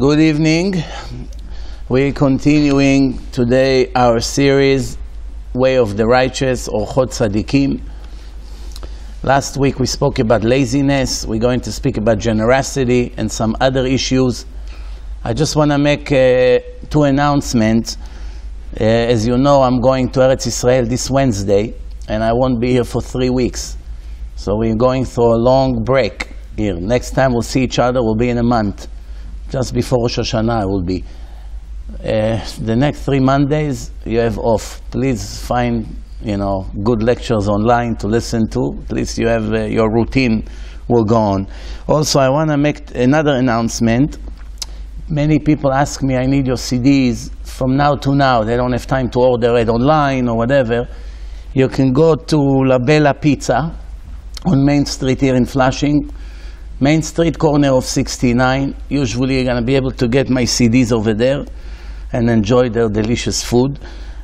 Good evening. We're continuing today our series, Way of the Righteous, or Chod Tzadikim. Last week we spoke about laziness. We're going to speak about generosity and some other issues. I just want to make two announcements. As you know, I'm going to Eretz Israel this Wednesday, and I won't be here for 3 weeks. So we're going through a long break here. Next time we'll see each other will be in a month. Just before Rosh Hashanah will be. The next 3 Mondays you have off. Please find good lectures online to listen to. At least you have your routine will go on. Also, I want to make another announcement. Many people ask me, I need your CDs from now to now. They don't have time to order it online or whatever. You can go to La Bella Pizza on Main Street here in Flushing. Main Street, corner of 69. Usually you're going to be able to get my CDs over there and enjoy their delicious food.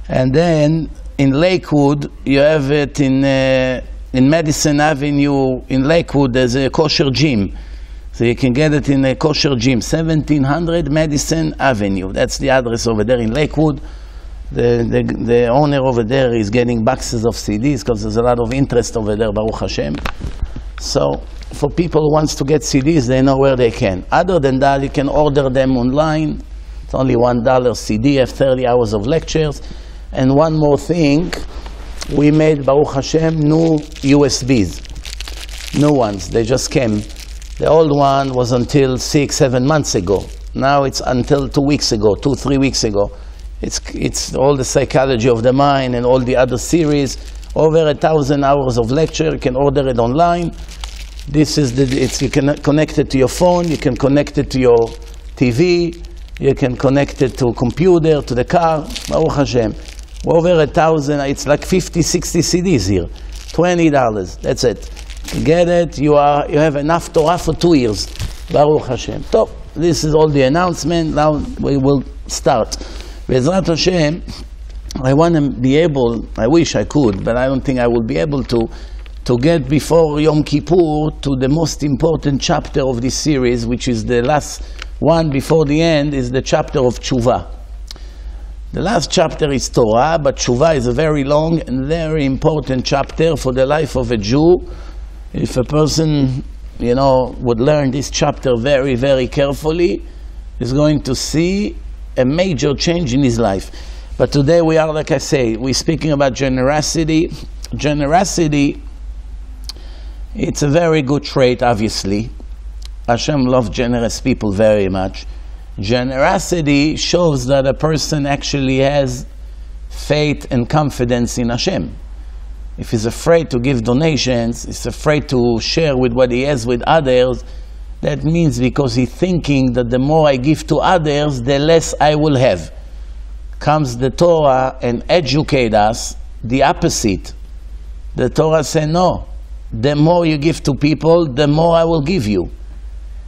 And then in Lakewood, you have it in Madison Avenue. In Lakewood, there's a kosher gym. So you can get it in a kosher gym. 1700 Madison Avenue. That's the address over there in Lakewood. The owner over there is getting boxes of CDs because there's a lot of interest over there, Baruch Hashem. So for people who wants to get CDs, they know where they can. Other than that, you can order them online. It's only $1 CD, have 30 hours of lectures. And one more thing, we made, Baruch Hashem, new USBs. New ones, they just came. The old one was until 6-7 months ago. Now it's until 2 weeks ago, 2-3 weeks ago. It's all the psychology of the mind and all the other series. Over 1,000 hours of lecture. You can order it online. This is you can connect it to your phone, you can connect it to your TV, you can connect it to a computer, to the car. Baruch Hashem. Over 1,000, it's like 50, 60 CDs here. $20, that's it. Get it, you have enough Torah for 2 years. Baruch Hashem. So, this is all the announcement. Now we will start. Bezrat Hashem, I want to be able, I wish I could, but I don't think I will be able to get before Yom Kippur to the most important chapter of this series, which is the last one before the end, is the chapter of Tshuva. The last chapter is Torah, but Tshuva is a very long and very important chapter for the life of a Jew. If a person, would learn this chapter very, very carefully, is going to see a major change in his life. But today we are, like I say, we're speaking about generosity. Generosity, it's a very good trait, obviously. Hashem loves generous people very much. Generosity shows that a person actually has faith and confidence in Hashem. If he's afraid to give donations, he's afraid to share with what he has with others, that means because he's thinking that the more I give to others, the less I will have. Comes the Torah and educate us the opposite. The Torah says no. The more you give to people, the more I will give you.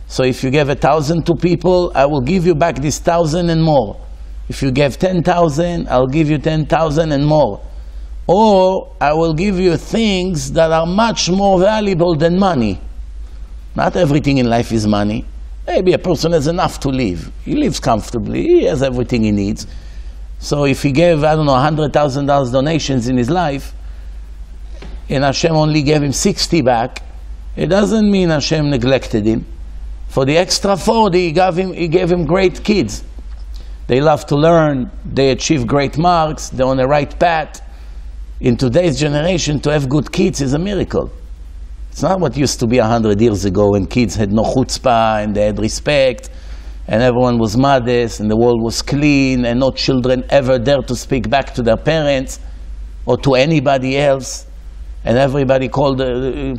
So if you give 1,000 to people, I will give you back this 1,000 and more. If you give 10,000, I'll give you 10,000 and more. Or I will give you things that are much more valuable than money. Not everything in life is money. Maybe a person has enough to live. He lives comfortably. He has everything he needs. So if he gave, I don't know, $100,000 donations in his life, and Hashem only gave him 60 back, it doesn't mean Hashem neglected him. For the extra 40, he gave him great kids. They love to learn, they achieve great marks, they're on the right path. In today's generation, to have good kids is a miracle. It's not what used to be 100 years ago when kids had no chutzpah and they had respect and everyone was modest and the world was clean and no children ever dared to speak back to their parents or to anybody else. And everybody called,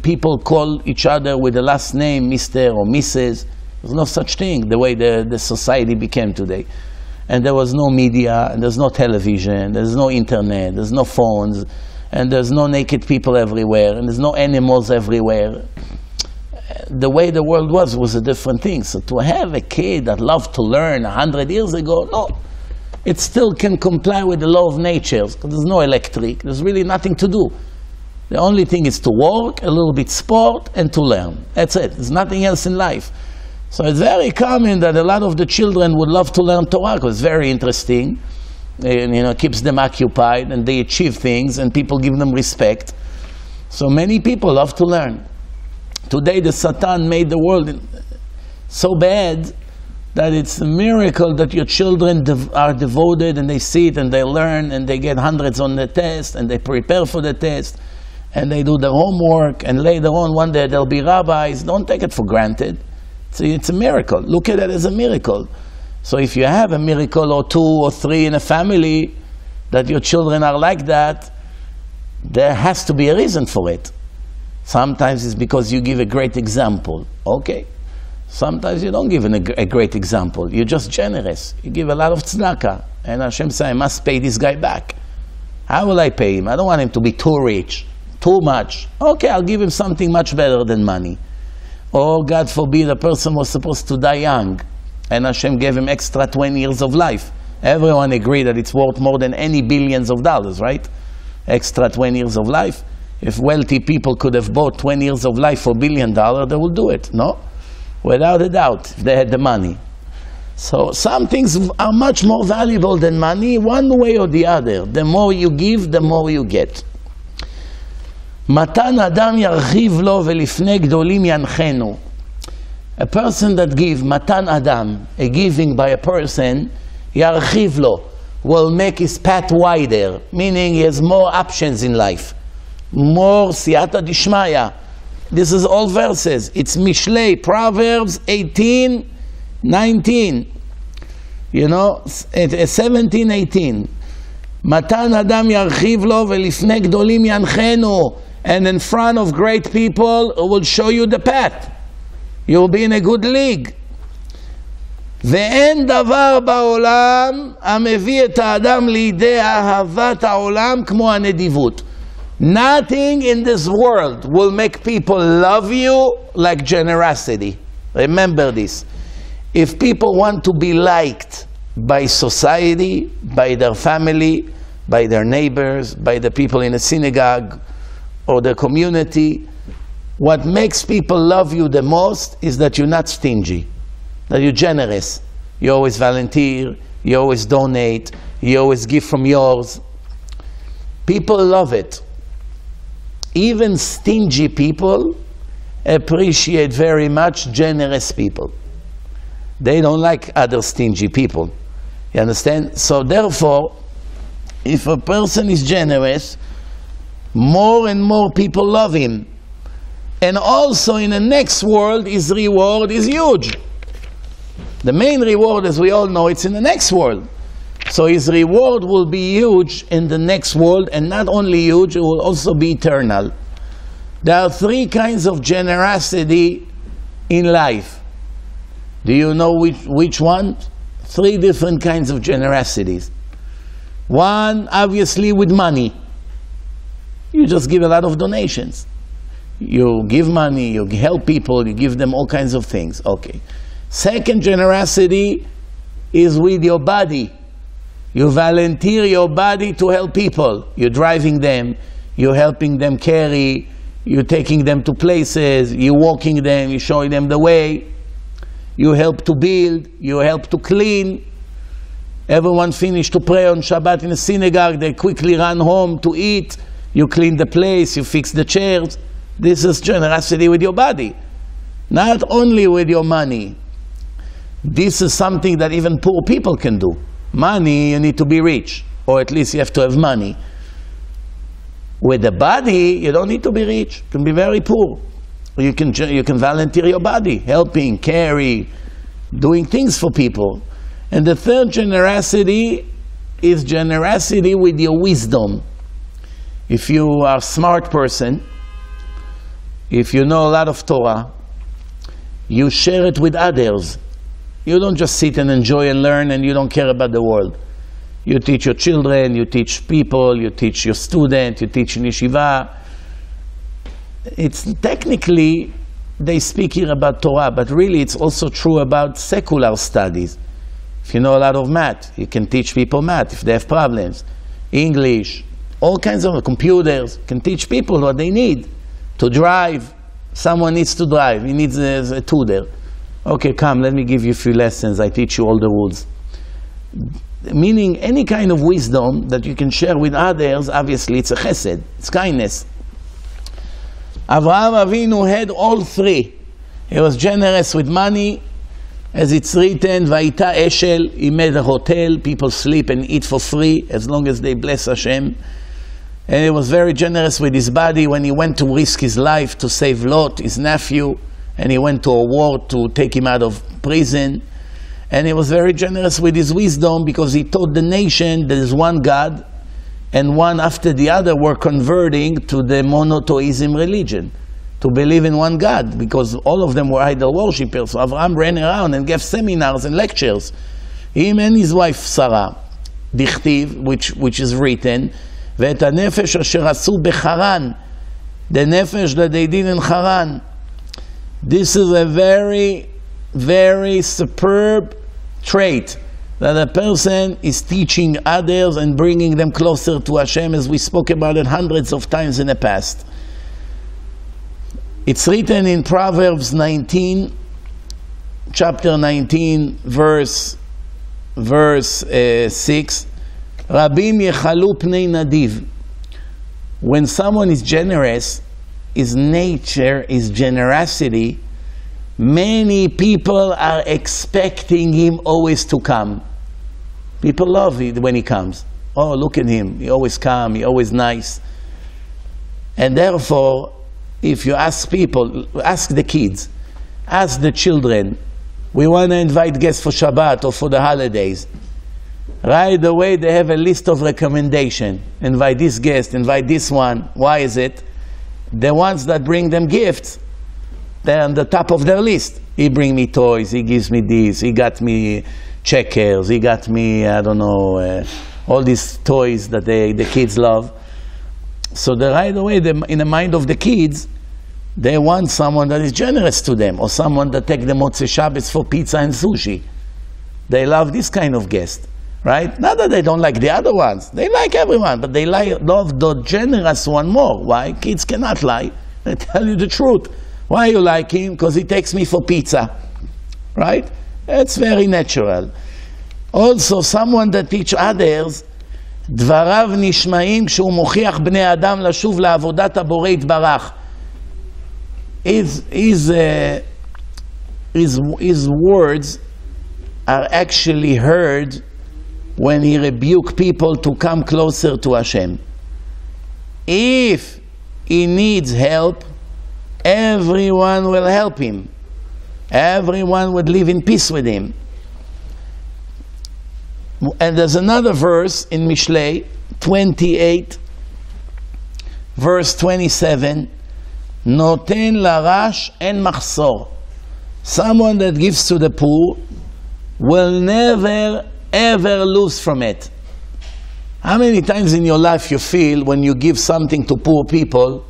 people call each other with the last name, Mr. or Mrs. There's no such thing, the way the society became today. And there was no media, and there's no television, there's no internet, there's no phones, and there's no naked people everywhere, and there's no animals everywhere. The way the world was a different thing. So to have a kid that loved to learn 100 years ago, no. It still can comply with the law of nature, because there's no electric, there's really nothing to do. The only thing is to work, a little bit sport, and to learn. That's it. There's nothing else in life. So it's very common that a lot of the children would love to learn Torah because it's very interesting, and, you know, it keeps them occupied and they achieve things and people give them respect. So many people love to learn. Today the Satan made the world so bad that it's a miracle that your children are devoted and they sit and they learn and they get hundreds on the test and they prepare for the test and they do the homework, and later on one day they'll be rabbis. Don't take it for granted. It's a miracle. Look at it as a miracle. So if you have a miracle or two or three in a family that your children are like that, there has to be a reason for it. Sometimes it's because you give a great example. Okay. Sometimes you don't give a great example. You're just generous. You give a lot of tzedakah. And Hashem said, I must pay this guy back. How will I pay him? I don't want him to be too rich, too much. Okay, I'll give him something much better than money. Or, God forbid, a person was supposed to die young, and Hashem gave him extra 20 years of life. Everyone agreed that it's worth more than any billions of dollars, right? Extra 20 years of life. If wealthy people could have bought 20 years of life for $1 billion, they would do it, no? Without a doubt, if they had the money. So, some things are much more valuable than money, one way or the other. The more you give, the more you get. Matan Adam yarchiv lo velifnei gdolim yanchenu. A person that gives, Matan Adam, a giving by a person, yarchiv lo, will make his path wider, meaning he has more options in life. More siyata dishmaya. This is all verses. It's Mishlei, Proverbs 18, 19. You know, 17, 18. Matan Adam yarchiv lo velifnei gdolim yanchenu. And in front of great people will show you the path. You'll be in a good league. ואין דבר בעולם המביא את האדם לידי אהבת העולם כמו הנדיבות. Nothing in this world will make people love you like generosity. Remember this. If people want to be liked by society, by their family, by their neighbors, by the people in the synagogue, or the community, what makes people love you the most is that you're not stingy, that you're generous. You always volunteer, you always donate, you always give from yours. People love it. Even stingy people appreciate very much generous people. They don't like other stingy people. You understand? So therefore, if a person is generous, more and more people love him. And also in the next world, his reward is huge. The main reward, as we all know, it's in the next world. So his reward will be huge in the next world, and not only huge, it will also be eternal. There are three kinds of generosity in life. Do you know which one? Three different kinds of generosities. One, obviously, with money. You just give a lot of donations. You give money, you help people, you give them all kinds of things. Okay. Second generosity is with your body. You volunteer your body to help people. You're driving them, you're helping them carry, you're taking them to places, you're walking them, you're showing them the way. You help to build, you help to clean. Everyone finished to pray on Shabbat in the synagogue, they quickly run home to eat. You clean the place, you fix the chairs. This is generosity with your body, not only with your money. This is something that even poor people can do. Money, you need to be rich, or at least you have to have money. With the body, you don't need to be rich. You can be very poor. You can volunteer your body, helping, carry, doing things for people. And the third generosity is generosity with your wisdom. If you are a smart person, if you know a lot of Torah, you share it with others. You don't just sit and enjoy and learn and you don't care about the world. You teach your children, you teach people, you teach your student, you teach in yeshiva. It's technically, they speak here about Torah, but really it's also true about secular studies. If you know a lot of math, you can teach people math if they have problems. English, all kinds of computers, can teach people what they need. To drive, someone needs to drive, he needs a tutor. Okay, come, let me give you a few lessons. I teach you all the rules. Meaning any kind of wisdom that you can share with others, obviously it's a chesed, it's kindness. Avraham Avinu had all three. He was generous with money, as it's written, Vayita Eshel, he made a hotel, people sleep and eat for free, as long as they bless Hashem. And he was very generous with his body when he went to risk his life to save Lot, his nephew, and he went to a war to take him out of prison. And he was very generous with his wisdom because he taught the nation there is one God, and one after the other were converting to the monotheism religion, to believe in one God, because all of them were idol worshippers. So Avraham ran around and gave seminars and lectures. Him and his wife Sarah, dichtiv, which is written, ואת הנפש אשר עשו בחרן, the nefesh that they did in Haran. This is a very, very superb trait that a person is teaching others and bringing them closer to Hashem, as we spoke about it hundreds of times in the past. It's written in Proverbs 19, chapter 19, verse 6. Rabim yechalu pnei nadiv. When someone is generous, his nature, his generosity, many people are expecting him always to come. People love it when he comes. Oh, look at him. He always comes. He always nice. And therefore, if you ask people, ask the kids, ask the children, we want to invite guests for Shabbat or for the holidays. Right away they have a list of recommendation. Invite this guest, invite this one. Why is it? The ones that bring them gifts, they're on the top of their list. He brings me toys, he gives me this, he got me checkers, he got me, I don't know, all these toys that the kids love. So right away, in the mind of the kids, they want someone that is generous to them, or someone that takes them Motzei Shabbos for pizza and sushi. They love this kind of guest, right? Not that they don't like the other ones. They like everyone, but they love the generous one more. Why? Kids cannot lie. They tell you the truth. Why you like him? Because he takes me for pizza, right? It's very natural. Also, someone that teach others, דבריו נשמעים כשהוא מוכיח בני אדם לשוב לעבודת הבורא יתברך. His words are actually heard when he rebukes people to come closer to Hashem. If he needs help, everyone will help him. Everyone would live in peace with him. And there's another verse in Mishlei 28, verse 27. Noten larash en machsor. Someone that gives to the poor will never, ever lose from it. How many times in your life you feel when you give something to poor people,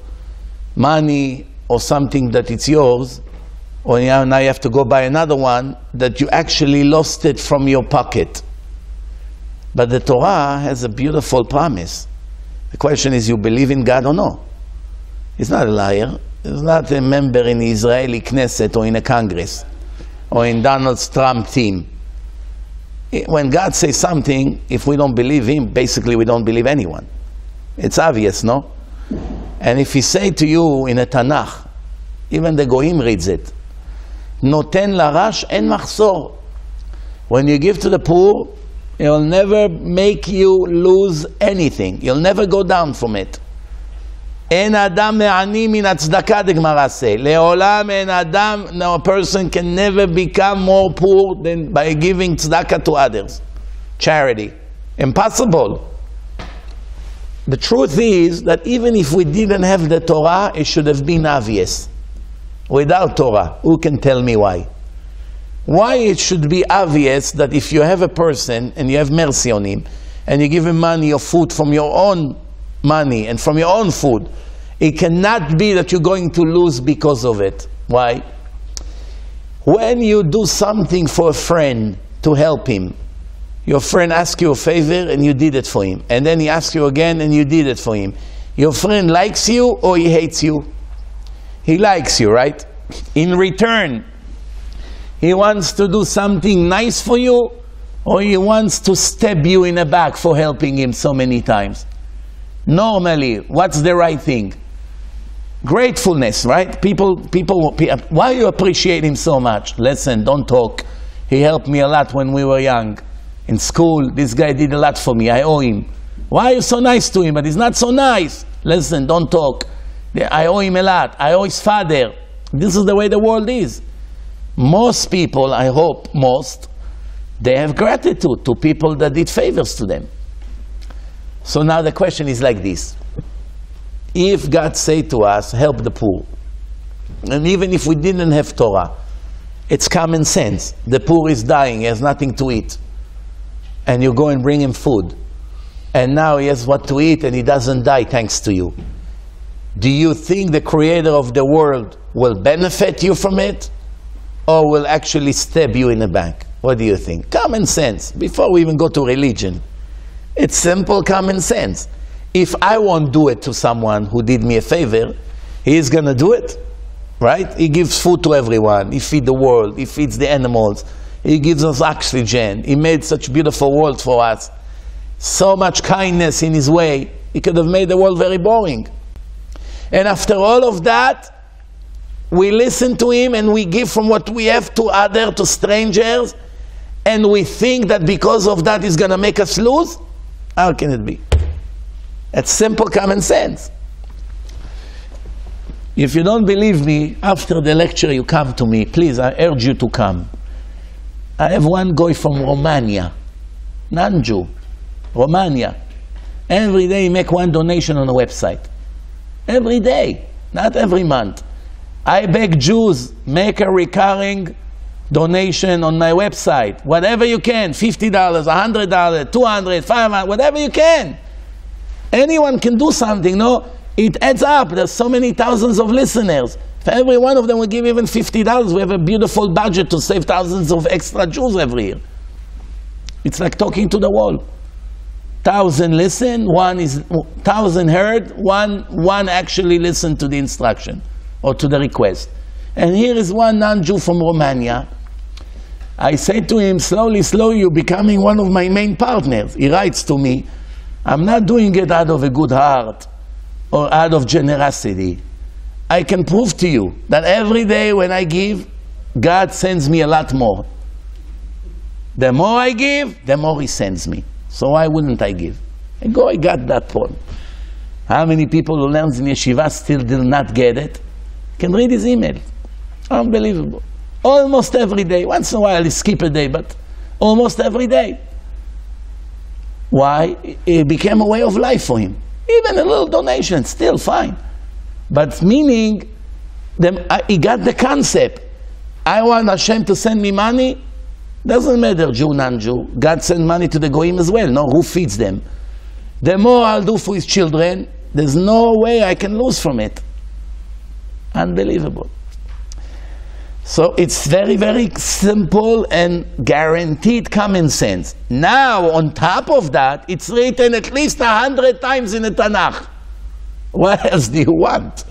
money or something that it's yours, or now you have to go buy another one, that you actually lost it from your pocket? But the Torah has a beautiful promise. The question is, you believe in God or no? He's not a liar. He's not a member in the Israeli Knesset or in a Congress or in Donald Trump's team. When God says something, if we don't believe him, basically we don't believe anyone. It's obvious, no? And if he says to you in a Tanakh, even the Goyim reads it, Noten larash en machsor. When you give to the poor, it'll never make you lose anything. You'll never go down from it. No, a person can never become more poor than by giving tzedakah to others. Charity. Impossible. The truth is that even if we didn't have the Torah, it should have been obvious. Without Torah, who can tell me why? Why it should be obvious that if you have a person and you have mercy on him and you give him money or food from your own money and from your own food, it cannot be that you're going to lose because of it. Why? When you do something for a friend to help him, your friend asks you a favor and you did it for him, and then he asks you again and you did it for him. Your friend likes you or he hates you? He likes you, right? In return, He wants to do something nice for you, or he wants to stab you in the back for helping him so many times. Normally, what's the right thing? Gratefulness, right? People, why you appreciate him so much? Listen, don't talk. He helped me a lot when we were young. In school, this guy did a lot for me. I owe him. Why are you so nice to him? But he's not so nice. Listen, don't talk. I owe him a lot. I owe his father. This is the way the world is. Most people, I hope most, they have gratitude to people that did favors to them. So now the question is like this. If God said to us, help the poor, and even if we didn't have Torah, it's common sense. The poor is dying, he has nothing to eat. And you go and bring him food. And now he has what to eat and he doesn't die thanks to you. Do you think the creator of the world will benefit you from it? Or will actually stab you in the back? What do you think? Common sense, before we even go to religion. It's simple common sense. If I won't do it to someone who did me a favor, he is going to do it, right? He gives food to everyone. He feeds the world. He feeds the animals. He gives us oxygen. He made such a beautiful world for us. So much kindness in his way. He could have made the world very boring. And after all of that, we listen to him and we give from what we have to others, to strangers, and we think that because of that he's going to make us lose? How can it be? It's simple common sense. If you don't believe me, after the lecture you come to me. Please, I urge you to come. I have one guy from Romania, non-Jew, Romania. Every day he makes one donation on a website. Every day, not every month. I beg Jews, make a recurring donation on my website. Whatever you can, $50, $100, $200, $500, whatever you can. Anyone can do something, no? It adds up. There's so many thousands of listeners. If every one of them will give even $50, we have a beautiful budget to save thousands of extra Jews every year. It's like talking to the wall. 1,000 listen, 1,000 heard, one actually listened to the instruction or to the request. And here is one non-Jew from Romania. I said to him, slowly, you're becoming one of my main partners. He writes to me, I'm not doing it out of a good heart or out of generosity. I can prove to you that every day when I give, God sends me a lot more. The more I give, the more he sends me. So why wouldn't I give? And I got that point. How many people who learns in yeshiva still did not get it? Can read his email. Unbelievable. Almost every day. Once in a while he skip a day, but almost every day. Why? It became a way of life for him. Even a little donation, still fine. But meaning, he got the concept. I want Hashem to send me money. Doesn't matter, Jew, non-Jew. God sends money to the goyim as well. No, who feeds them? The more I'll do for his children, there's no way I can lose from it. Unbelievable. So it's very, very simple and guaranteed common sense. Now, on top of that, it's written at least 100 times in the Tanakh. What else do you want?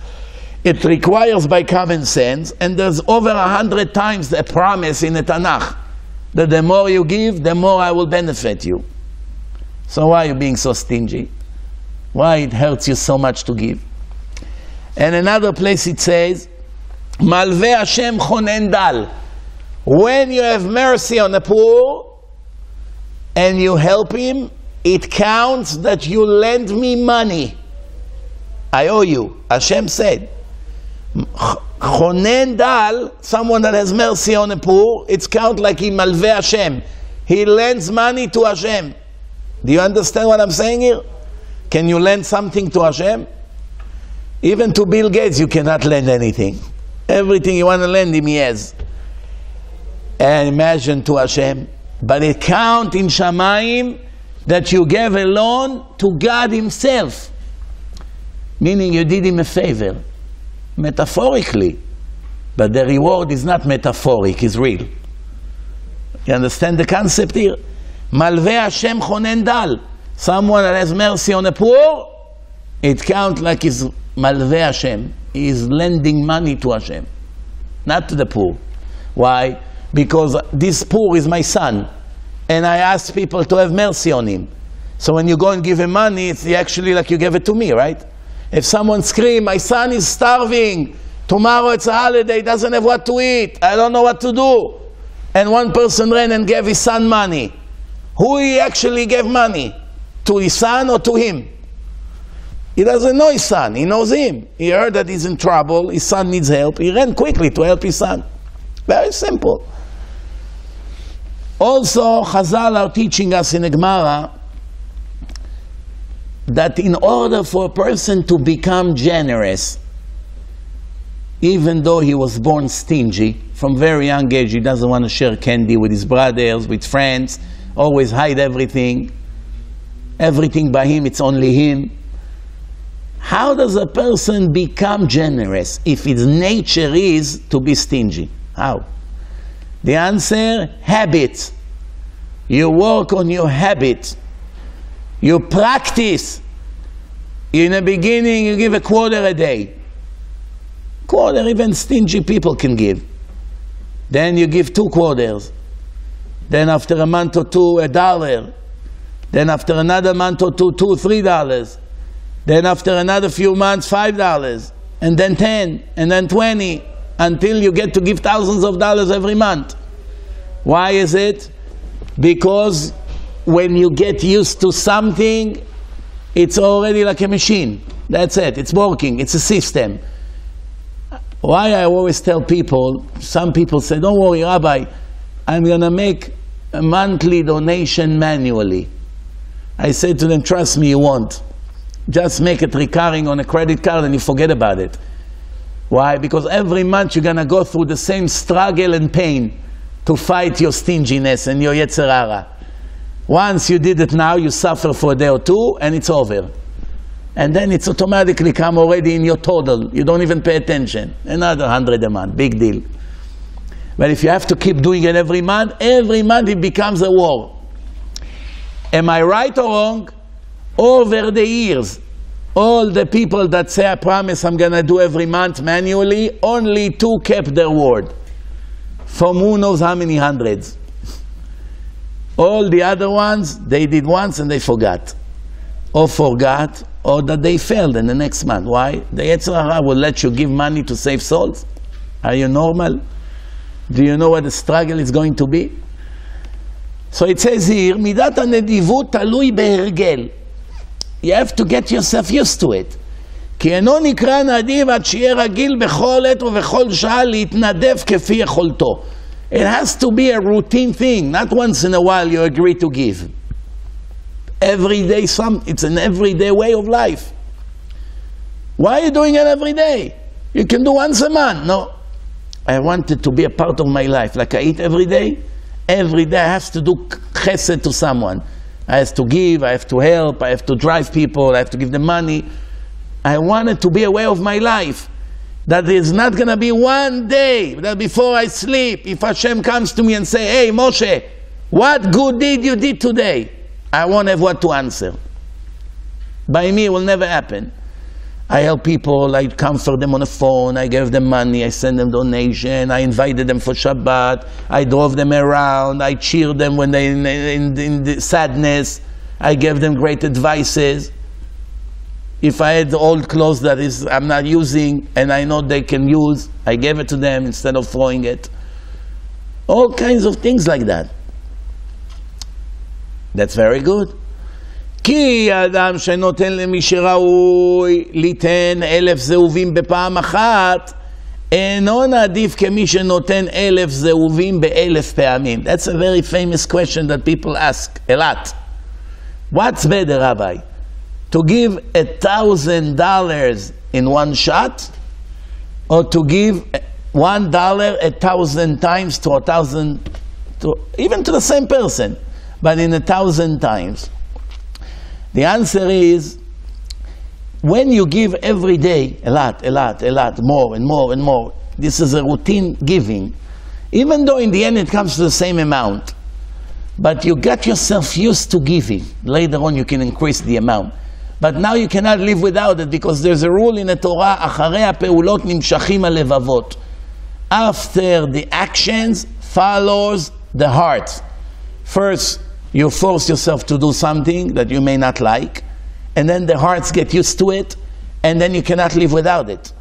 It requires by common sense, and there's over 100 times the promise in the Tanakh that the more you give, the more I will benefit you. So why are you being so stingy? Why it hurts you so much to give? And another place it says, Malveh Hashem chonen dal. When you have mercy on the poor and you help him, it counts that you lend me money. I owe you. Hashem said, chonen dal, someone that has mercy on the poor, it's count like he Malveh Hashem. He lends money to Hashem. Do you understand what I'm saying here? Can you lend something to Hashem? Even to Bill Gates, you cannot lend anything. Everything you want to lend him, he has. And imagine to Hashem. But it counts in Shamayim that you gave a loan to God himself. Meaning you did him a favor. Metaphorically. But the reward is not metaphoric, it's real. You understand the concept here? Malveh Hashem chonen dal. Someone that has mercy on the poor, it counts like his Malveh Hashem. He is lending money to Hashem, not to the poor. Why? because this poor is my son, and I ask people to have mercy on him. So when you go and give him money, it's actually like you gave it to me, right? If someone screams, my son is starving, tomorrow it's a holiday, doesn't have what to eat, I don't know what to do, and one person ran and gave his son money, who he actually gave money? To his son or to him? He doesn't know his son, he knows him. He heard that he's in trouble, his son needs help, he ran quickly to help his son. Very simple. Also, Chazal are teaching us in the Gemara that in order for a person to become generous, even though he was born stingy, from very young age he doesn't want to share candy with his brothers, with friends, always hide everything. Everything by him, it's only him. How does a person become generous if his nature is to be stingy? How? The answer, habit. You work on your habit. You practice. In the beginning, you give a quarter a day. Quarter, even stingy people can give. Then you give 2 quarters. Then after a month or two, $1. Then after another month or two, $2, $3. Then after another few months, $5. And then 10, and then 20. Until you get to give thousands of dollars every month. Why is it? Because when you get used to something, it's already like a machine. That's it, it's working, it's a system. Why I always tell people, some people say, don't worry, Rabbi, I'm gonna make a monthly donation manually. I say to them, trust me, you won't. Just make it recurring on a credit card and you forget about it. Why? Because every month you're going to go through the same struggle and pain to fight your stinginess and your yetzer hara. Once you did it now, you suffer for a day or two and it's over. And then it's automatically come already in your total. You don't even pay attention. Another $100 a month, big deal. But if you have to keep doing it every month it becomes a war. Am I right or wrong? Over the years, all the people that say, I promise I'm going to do every month manually, only 2 kept their word. From who knows how many hundreds. All the other ones, they did once and they forgot, or that they failed in the next month. Why? The Yetzer Hara will let you give money to save souls. Are you normal? Do you know what the struggle is going to be? So it says here, Midat hanedivut talui behergel. You have to get yourself used to it. כי אינו נקרא נדיב עד שיהיה רגיל בכל עת ובכל שעה להתנדב כפי יכולתו. It has to be a routine thing. Not once in a while you agree to give. Every day, it's an everyday way of life. Why are you doing it every day? You can do once a month. No. I want it to be a part of my life. Like I eat every day. Every day I have to do chesed to someone. I have to give, I have to help, I have to drive people, I have to give them money. I want it to be a way of my life. That there's not going to be one day that before I sleep, if Hashem comes to me and say, hey Moshe, what good deed you did today? I won't have what to answer. By me it will never happen. I help people, I comfort them on the phone, I gave them money, I send them donation, I invited them for Shabbat, I drove them around, I cheered them when they in the sadness, I gave them great advices. If I had old clothes that is I'm not using and I know they can use, I gave it to them instead of throwing it. All kinds of things like that. That's very good. כי האדם שנותן למי שראוי ליתן 1,000 זהובים בפעם אחת, אינו נדיב כמי שנותן 1,000 זהובים ב1,000 פעמים. That's a very famous question that people ask a lot. What's better, Rabbi? To give $1,000 in one shot, or to give $1 1,000 times to 1,000, even to the same person, but in 1,000 times? The answer is, when you give every day a lot, more and more, this is a routine giving. Even though in the end it comes to the same amount, but you got yourself used to giving. Later on you can increase the amount. But now you cannot live without it, because there's a rule in the Torah, אחרי הפעולות נמשכים הלבבות. After the actions, follows the heart. First, you force yourself to do something that you may not like, and then the hearts get used to it, and then you cannot live without it.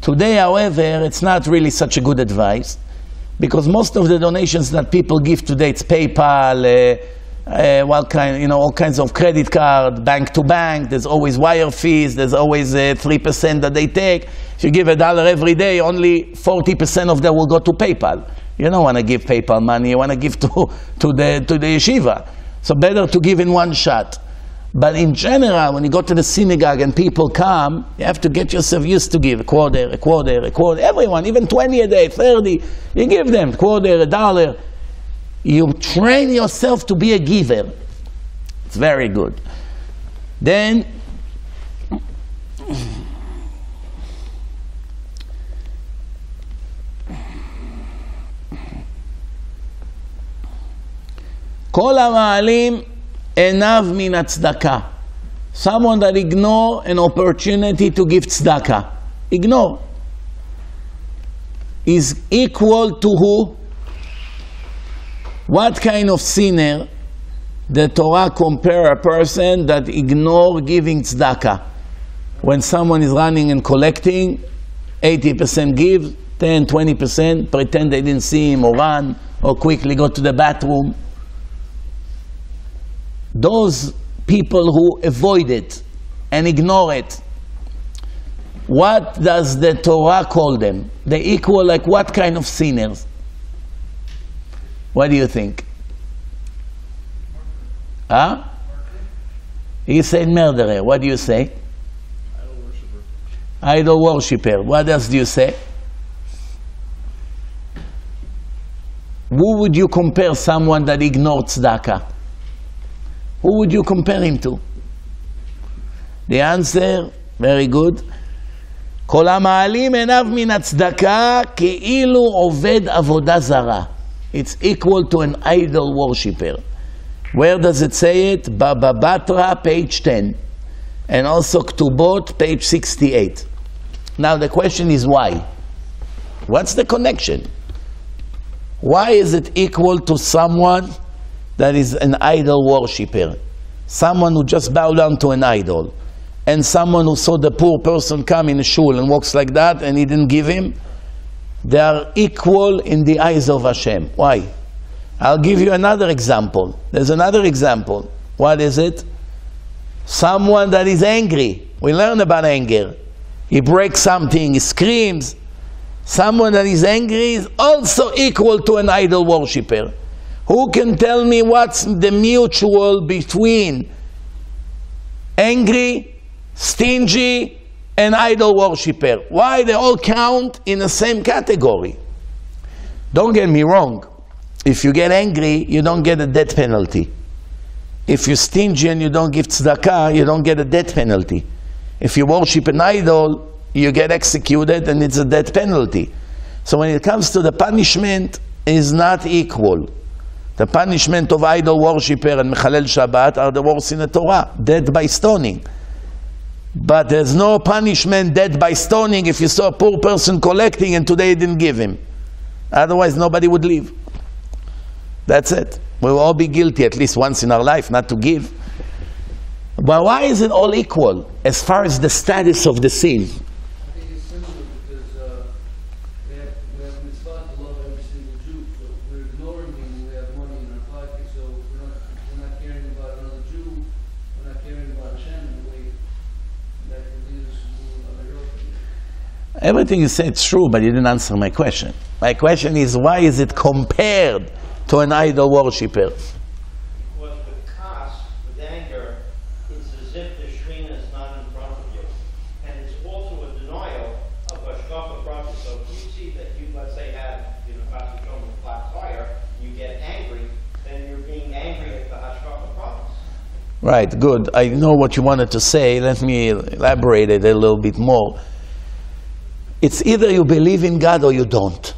Today, however, it's not really such a good advice, because most of the donations that people give today, it's PayPal, all kinds of credit card, bank to bank, there's always wire fees, there's always 3% that they take. If you give $1 every day, only 40% of that will go to PayPal. You don't want to give PayPal money, you want to give to the yeshiva. So better to give in one shot. But in general, when you go to the synagogue and people come, you have to get yourself used to give a quarter. Everyone, even 20 a day, 30, you give them a quarter, $1. You train yourself to be a giver. It's very good. Then, Kol ha'ma'alim enav min hatzedakah. Someone that ignore an opportunity to give tzedakah, ignore, is equal to who? What kind of sinner? The Torah compare a person that ignore giving tzedakah. When someone is running and collecting, 80% give, 10, 20% pretend they didn't see him or run or quickly go to the bathroom. Those people who avoid it and ignore it, what does the Torah call them? They equal like what kind of sinners? What do you think? Huh? He said murderer. What do you say? Idol worshiper. Idol worshiper. What else do you say? Who would you compare someone that ignored tzedakah? Who would you compare him to? The answer, very good. Kol ha'ma'alim enav min hatzedakah ke'ilu oved avodah zarah. It's equal to an idol worshipper. Where does it say it? Baba Batra, page 10. And also Ktubot, page 68. Now the question is why? What's the connection? Why is it equal to someone that is an idol worshipper? Someone who just bowed down to an idol. And someone who saw the poor person come in a shul and walks like that and he didn't give him. They are equal in the eyes of Hashem. Why? I'll give you another example. There's another example. What is it? Someone that is angry. We learn about anger. He breaks something, he screams. Someone that is angry is also equal to an idol worshipper. Who can tell me what's the mutual between angry, stingy, and idol worshipper? Why they all count in the same category? Don't get me wrong. If you get angry, you don't get a death penalty. If you're stingy and you don't give tzedakah, you don't get a death penalty. If you worship an idol, you get executed and it's a death penalty. So when it comes to the punishment, it's not equal. The punishment of idol worshipper and Mechalel Shabbat are the worst in the Torah, death by stoning. But there's no punishment death by stoning if you saw a poor person collecting and today you didn't give him. Otherwise nobody would live. That's it. We'll all be guilty at least once in our life not to give. But why is it all equal as far as the status of the sin? Everything you said is true, but you didn't answer my question. My question is, why is it compared to an idol worshipper? Because with cost, with anger, it's as if the Shekhinah is not in front of you. And it's also a denial of Hashgacha proper. So if you see that you, let's say, have, about to show them a flat tire, you get angry, then you're being angry at the Hashgacha promise. Right, good. I know what you wanted to say. Let me elaborate it a little bit more. It's either you believe in God or you don't.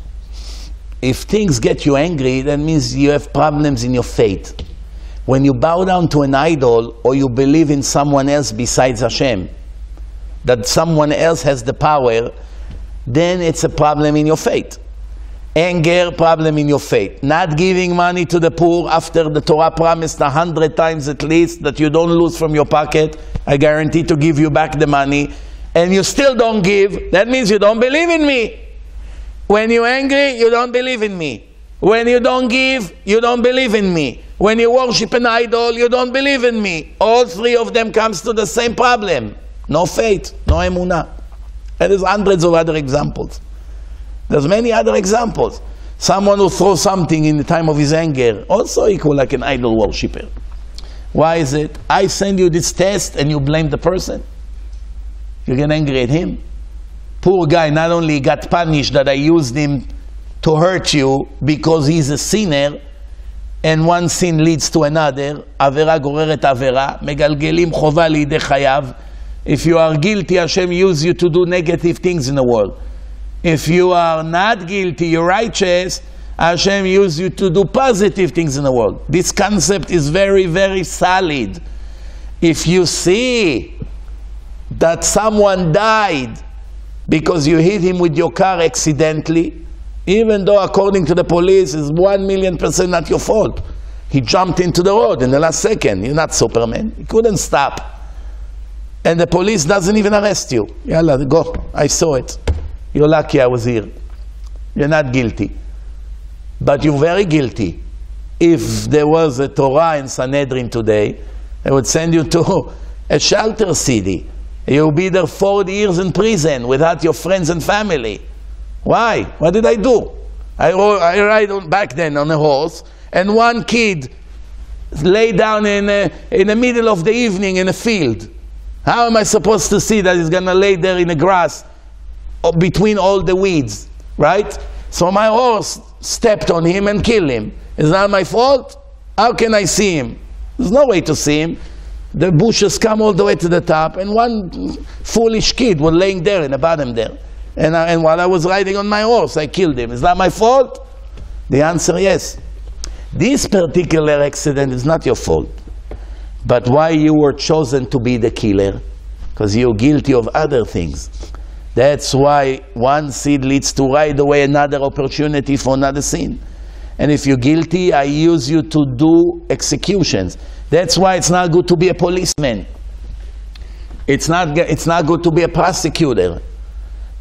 If things get you angry, that means you have problems in your faith. When you bow down to an idol or you believe in someone else besides Hashem, that someone else has the power, then it's a problem in your faith. anger problem in your faith. Not giving money to the poor after the Torah promised 100 times at least that you don't lose from your pocket. I guarantee to give you back the money. And you still don't give. That means you don't believe in me. When you're angry, you don't believe in me. When you don't give, you don't believe in me. When you worship an idol, you don't believe in me. All three of them comes to the same problem. No faith, no emunah. And there's hundreds of other examples. There's many other examples. Someone who throws something in the time of his anger, also equal like an idol worshipper. Why is it? I send you this test and you blame the person. You get angry at him. Poor guy not only got punished that I used him to hurt you because he's a sinner, and one sin leads to another. Avera goreret avera. Megalgelim chova li'idei chayav. If you are guilty, Hashem uses you to do negative things in the world. If you are not guilty, you're righteous, Hashem uses you to do positive things in the world. This concept is very, very solid. If you see that someone died because you hit him with your car accidentally, even though according to the police it's 1,000,000% not your fault. He jumped into the road in the last second. You're not Superman. He couldn't stop. And the police doesn't even arrest you. Yalla, go. I saw it. You're lucky I was here. You're not guilty. But you're very guilty. If there was a Torah in Sanhedrin today, they would send you to a shelter city. You'll be there 40 years in prison without your friends and family. Why? What did I do? I ride on, back then on a horse, and one kid lay down in the middle of the evening in a field. How am I supposed to see that he's going to lay there in the grass between all the weeds, right? So my horse stepped on him and killed him. Is that my fault? How can I see him? There's no way to see him. The bushes come all the way to the top, and one foolish kid was laying there in the bottom there. And while I was riding on my horse, I killed him. Is that my fault? The answer, yes. This particular accident is not your fault. But why you were chosen to be the killer? Because you're guilty of other things. That's why one seed leads to right away another opportunity for another sin. And if you're guilty, I use you to do executions. That's why it's not good to be a policeman. It's not good to be a prosecutor.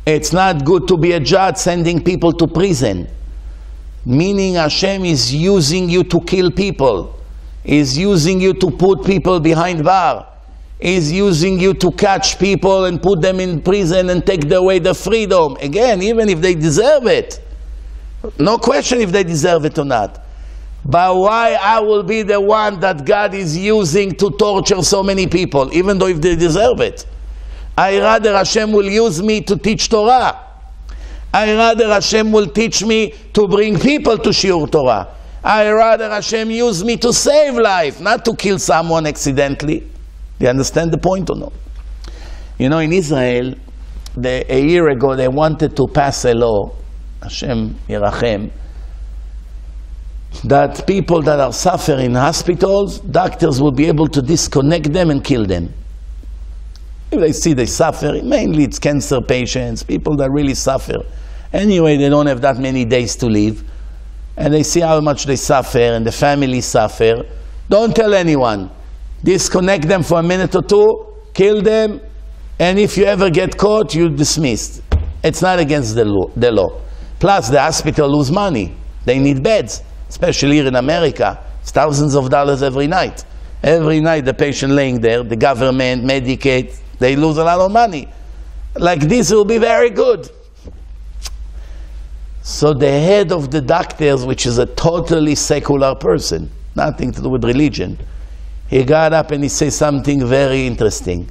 It's not good to be a judge sending people to prison. Meaning Hashem is using you to kill people. Is using you to put people behind bar. Is using you to catch people and put them in prison and take away their freedom. Again, even if they deserve it. No question if they deserve it or not. But why I will be the one that God is using to torture so many people, even though if they deserve it. I rather Hashem will use me to teach Torah. I rather Hashem will teach me to bring people to Shiur Torah. I rather Hashem use me to save life, not to kill someone accidentally. Do you understand the point or not? You know, in Israel, a year ago, they wanted to pass a law, Hashem Yerachem, that people that are suffering in hospitals, doctors will be able to disconnect them and kill them. If they see they suffer, mainly it's cancer patients, people that really suffer. Anyway, they don't have that many days to live. And they see how much they suffer and the family suffer. Don't tell anyone. Disconnect them for a minute or two, kill them, and if you ever get caught, you're dismissed. It's not against the law. Plus, the hospital lose money. They need beds, especially here in America. It's thousands of dollars every night. Every night the patient laying there, the government, Medicaid, they lose a lot of money. Like this will be very good. So the head of the doctors, which is a totally secular person, nothing to do with religion, he got up and he said something very interesting.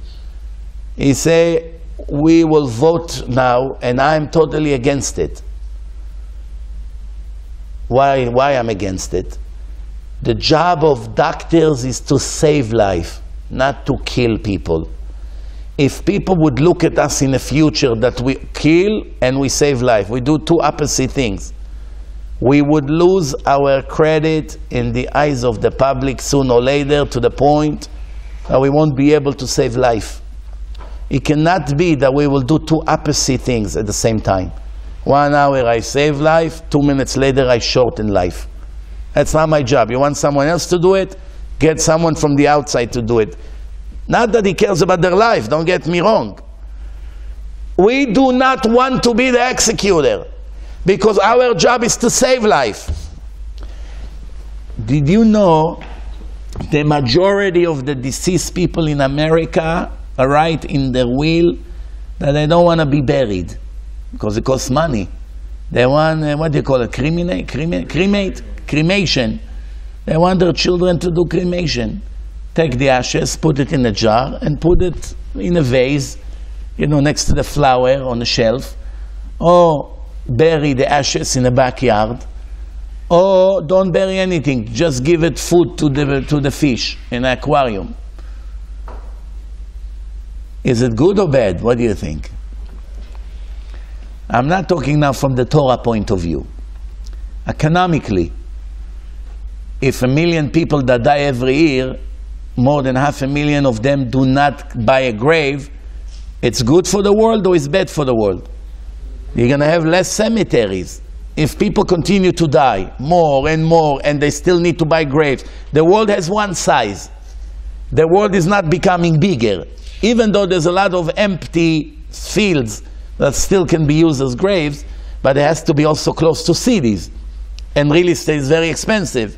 He said, we will vote now, and I'm totally against it. Why I'm against it? The job of doctors is to save life, not to kill people. If people would look at us in the future that we kill and we save life, we do two opposite things. We would lose our credit in the eyes of the public sooner or later to the point that we won't be able to save life. It cannot be that we will do two opposite things at the same time. 1 hour I save life, 2 minutes later I shorten life. That's not my job. You want someone else to do it? Get someone from the outside to do it. Not that he cares about their life, don't get me wrong. We do not want to be the executor, because our job is to save life. Did you know the majority of the deceased people in America write in their will that they don't want to be buried because it costs money? They want, what do you call it, cremation. They want their children to do cremation. Take the ashes, put it in a jar, and put it in a vase, you know, next to the flower on the shelf, or bury the ashes in the backyard, or don't bury anything, just give it food to the fish in an aquarium. Is it good or bad? What do you think? I'm not talking now from the Torah point of view. Economically, if 1 million people that die every year, more than 500,000 of them do not buy a grave, it's good for the world or it's bad for the world? You're going to have less cemeteries. If people continue to die more and more and they still need to buy graves, the world has one size. The world is not becoming bigger. Even though there's a lot of empty fields that still can be used as graves, but it has to be also close to cities. And real estate is very expensive.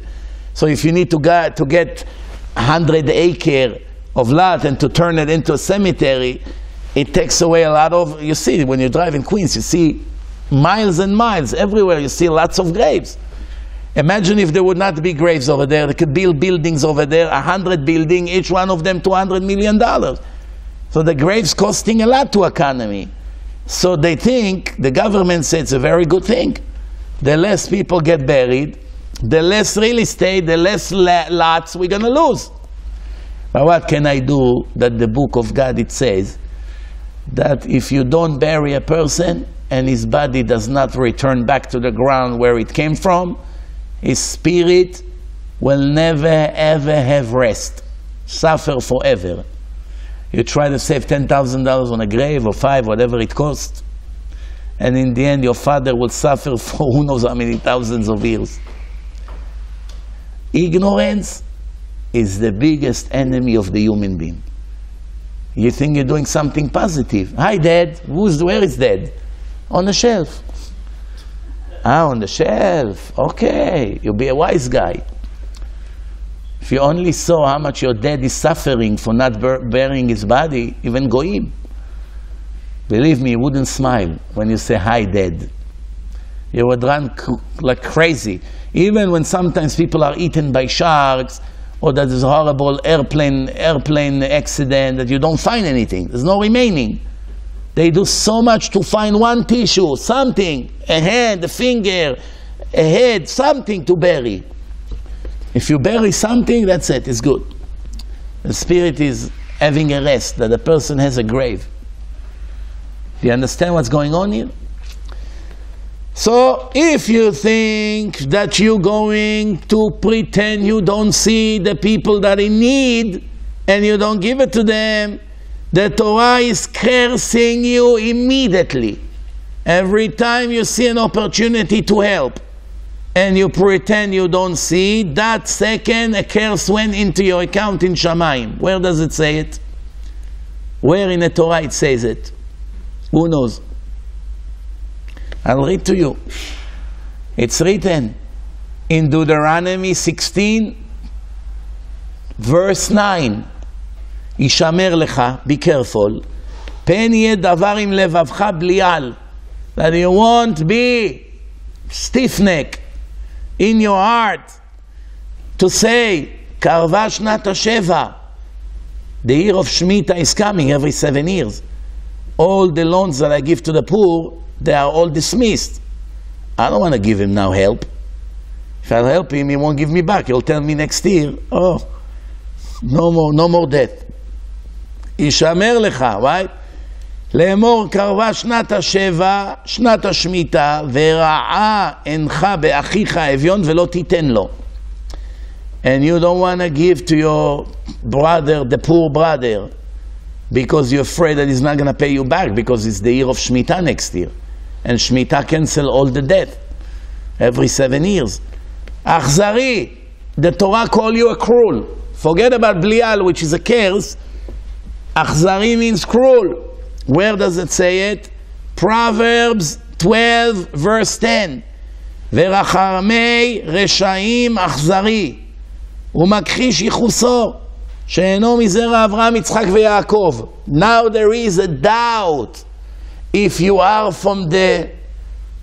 So if you need to get 100 acre of lot and to turn it into a cemetery, it takes away a lot of, you see, when you drive in Queens, you see miles and miles everywhere, you see lots of graves. Imagine if there would not be graves over there. They could build buildings over there, 100 buildings, each one of them $200 million. So the graves costing a lot to economy. So they think, the government says it's a very good thing. The less people get buried, the less real estate, the less lots we're going to lose. But what can I do that the book of God, it says that if you don't bury a person and his body does not return back to the ground where it came from, his spirit will never ever have rest, suffer forever. You try to save $10,000 on a grave or $5,000, whatever it costs, and in the end your father will suffer for who knows how many thousands of years. Ignorance is the biggest enemy of the human being. You think you're doing something positive. Hi, Dad. Where is Dad? On the shelf. Ah, on the shelf. Okay. You'll be a wise guy. If you only saw how much your dad is suffering for not burying his body, even goyim, believe me, you wouldn't smile when you say, hi, Dad. You would run like crazy. Even when sometimes people are eaten by sharks, or that is a horrible airplane accident that you don't find anything. There's no remaining. They do so much to find one tissue, something, a hand, a finger, a head, something to bury. If you bury something, that's it, it's good. The spirit is having a rest, that the person has a grave. Do you understand what's going on here? So, if you think that you're going to pretend you don't see the people that are in need, and you don't give it to them, the Torah is cursing you immediately. Every time you see an opportunity to help, and you pretend you don't see, that second a curse went into your account in Shamayim. Where does it say it? Where in the Torah it says it? Who knows? I'll read to you. It's written in Deuteronomy 16, verse 9. Yishamer lecha, be careful. Pen yeh davar im levavcha blial. That you won't be stiff-necked in your heart to say, Karva shnat hasheva. The year of Shemitah is coming every 7 years. All the loans that I give to the poor, they are all dismissed. I don't want to give him now help. If I'll help him, he won't give me back. He'll tell me next year, oh, no more debt. Yishamer lecha, right? Le'emor karva shnat hasheva, shnat hashmita, ve'ra'a encha be'achicha evyon ve'lo titen lo. And you don't want to give to your brother, the poor brother, because you're afraid that he's not going to pay you back, because it's the year of Shemitah next year. And Shemitah cancel all the death every 7 years. Achzari, the Torah call you a cruel. Forget about Blial, which is a curse. Achzari means cruel. Where does it say it? Proverbs 12, verse 10. ורחמי רשעים אכזרי, ומכחיש יחוסו, שאינו מזרע אברהם, יצחק ויעקב. Now there is a doubt if you are from the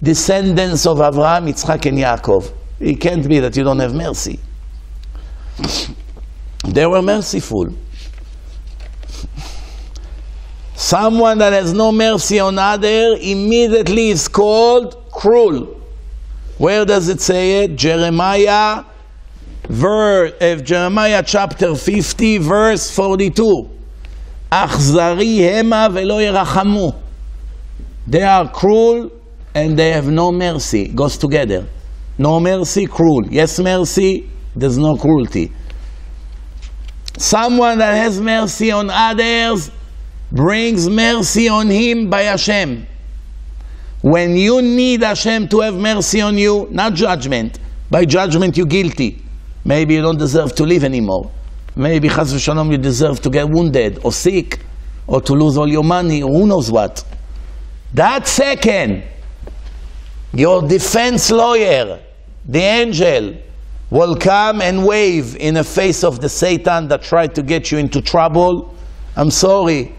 descendants of Abraham, Yitzchak and Yaakov. It can't be that you don't have mercy. They were merciful. Someone that has no mercy on other immediately is called cruel. Where does it say it? Jeremiah chapter 50 verse 42. Achzari hema velo yerachamu. They are cruel and they have no mercy. Goes together. No mercy, cruel. Yes, mercy, there's no cruelty. Someone that has mercy on others brings mercy on him by Hashem. When you need Hashem to have mercy on you, not judgment. By judgment, you're guilty. Maybe you don't deserve to live anymore. Maybe, chas v'shalom, you deserve to get wounded or sick or to lose all your money or who knows what. That second, your defense lawyer, the angel, will come and wave in the face of the Satan that tried to get you into trouble. I'm sorry.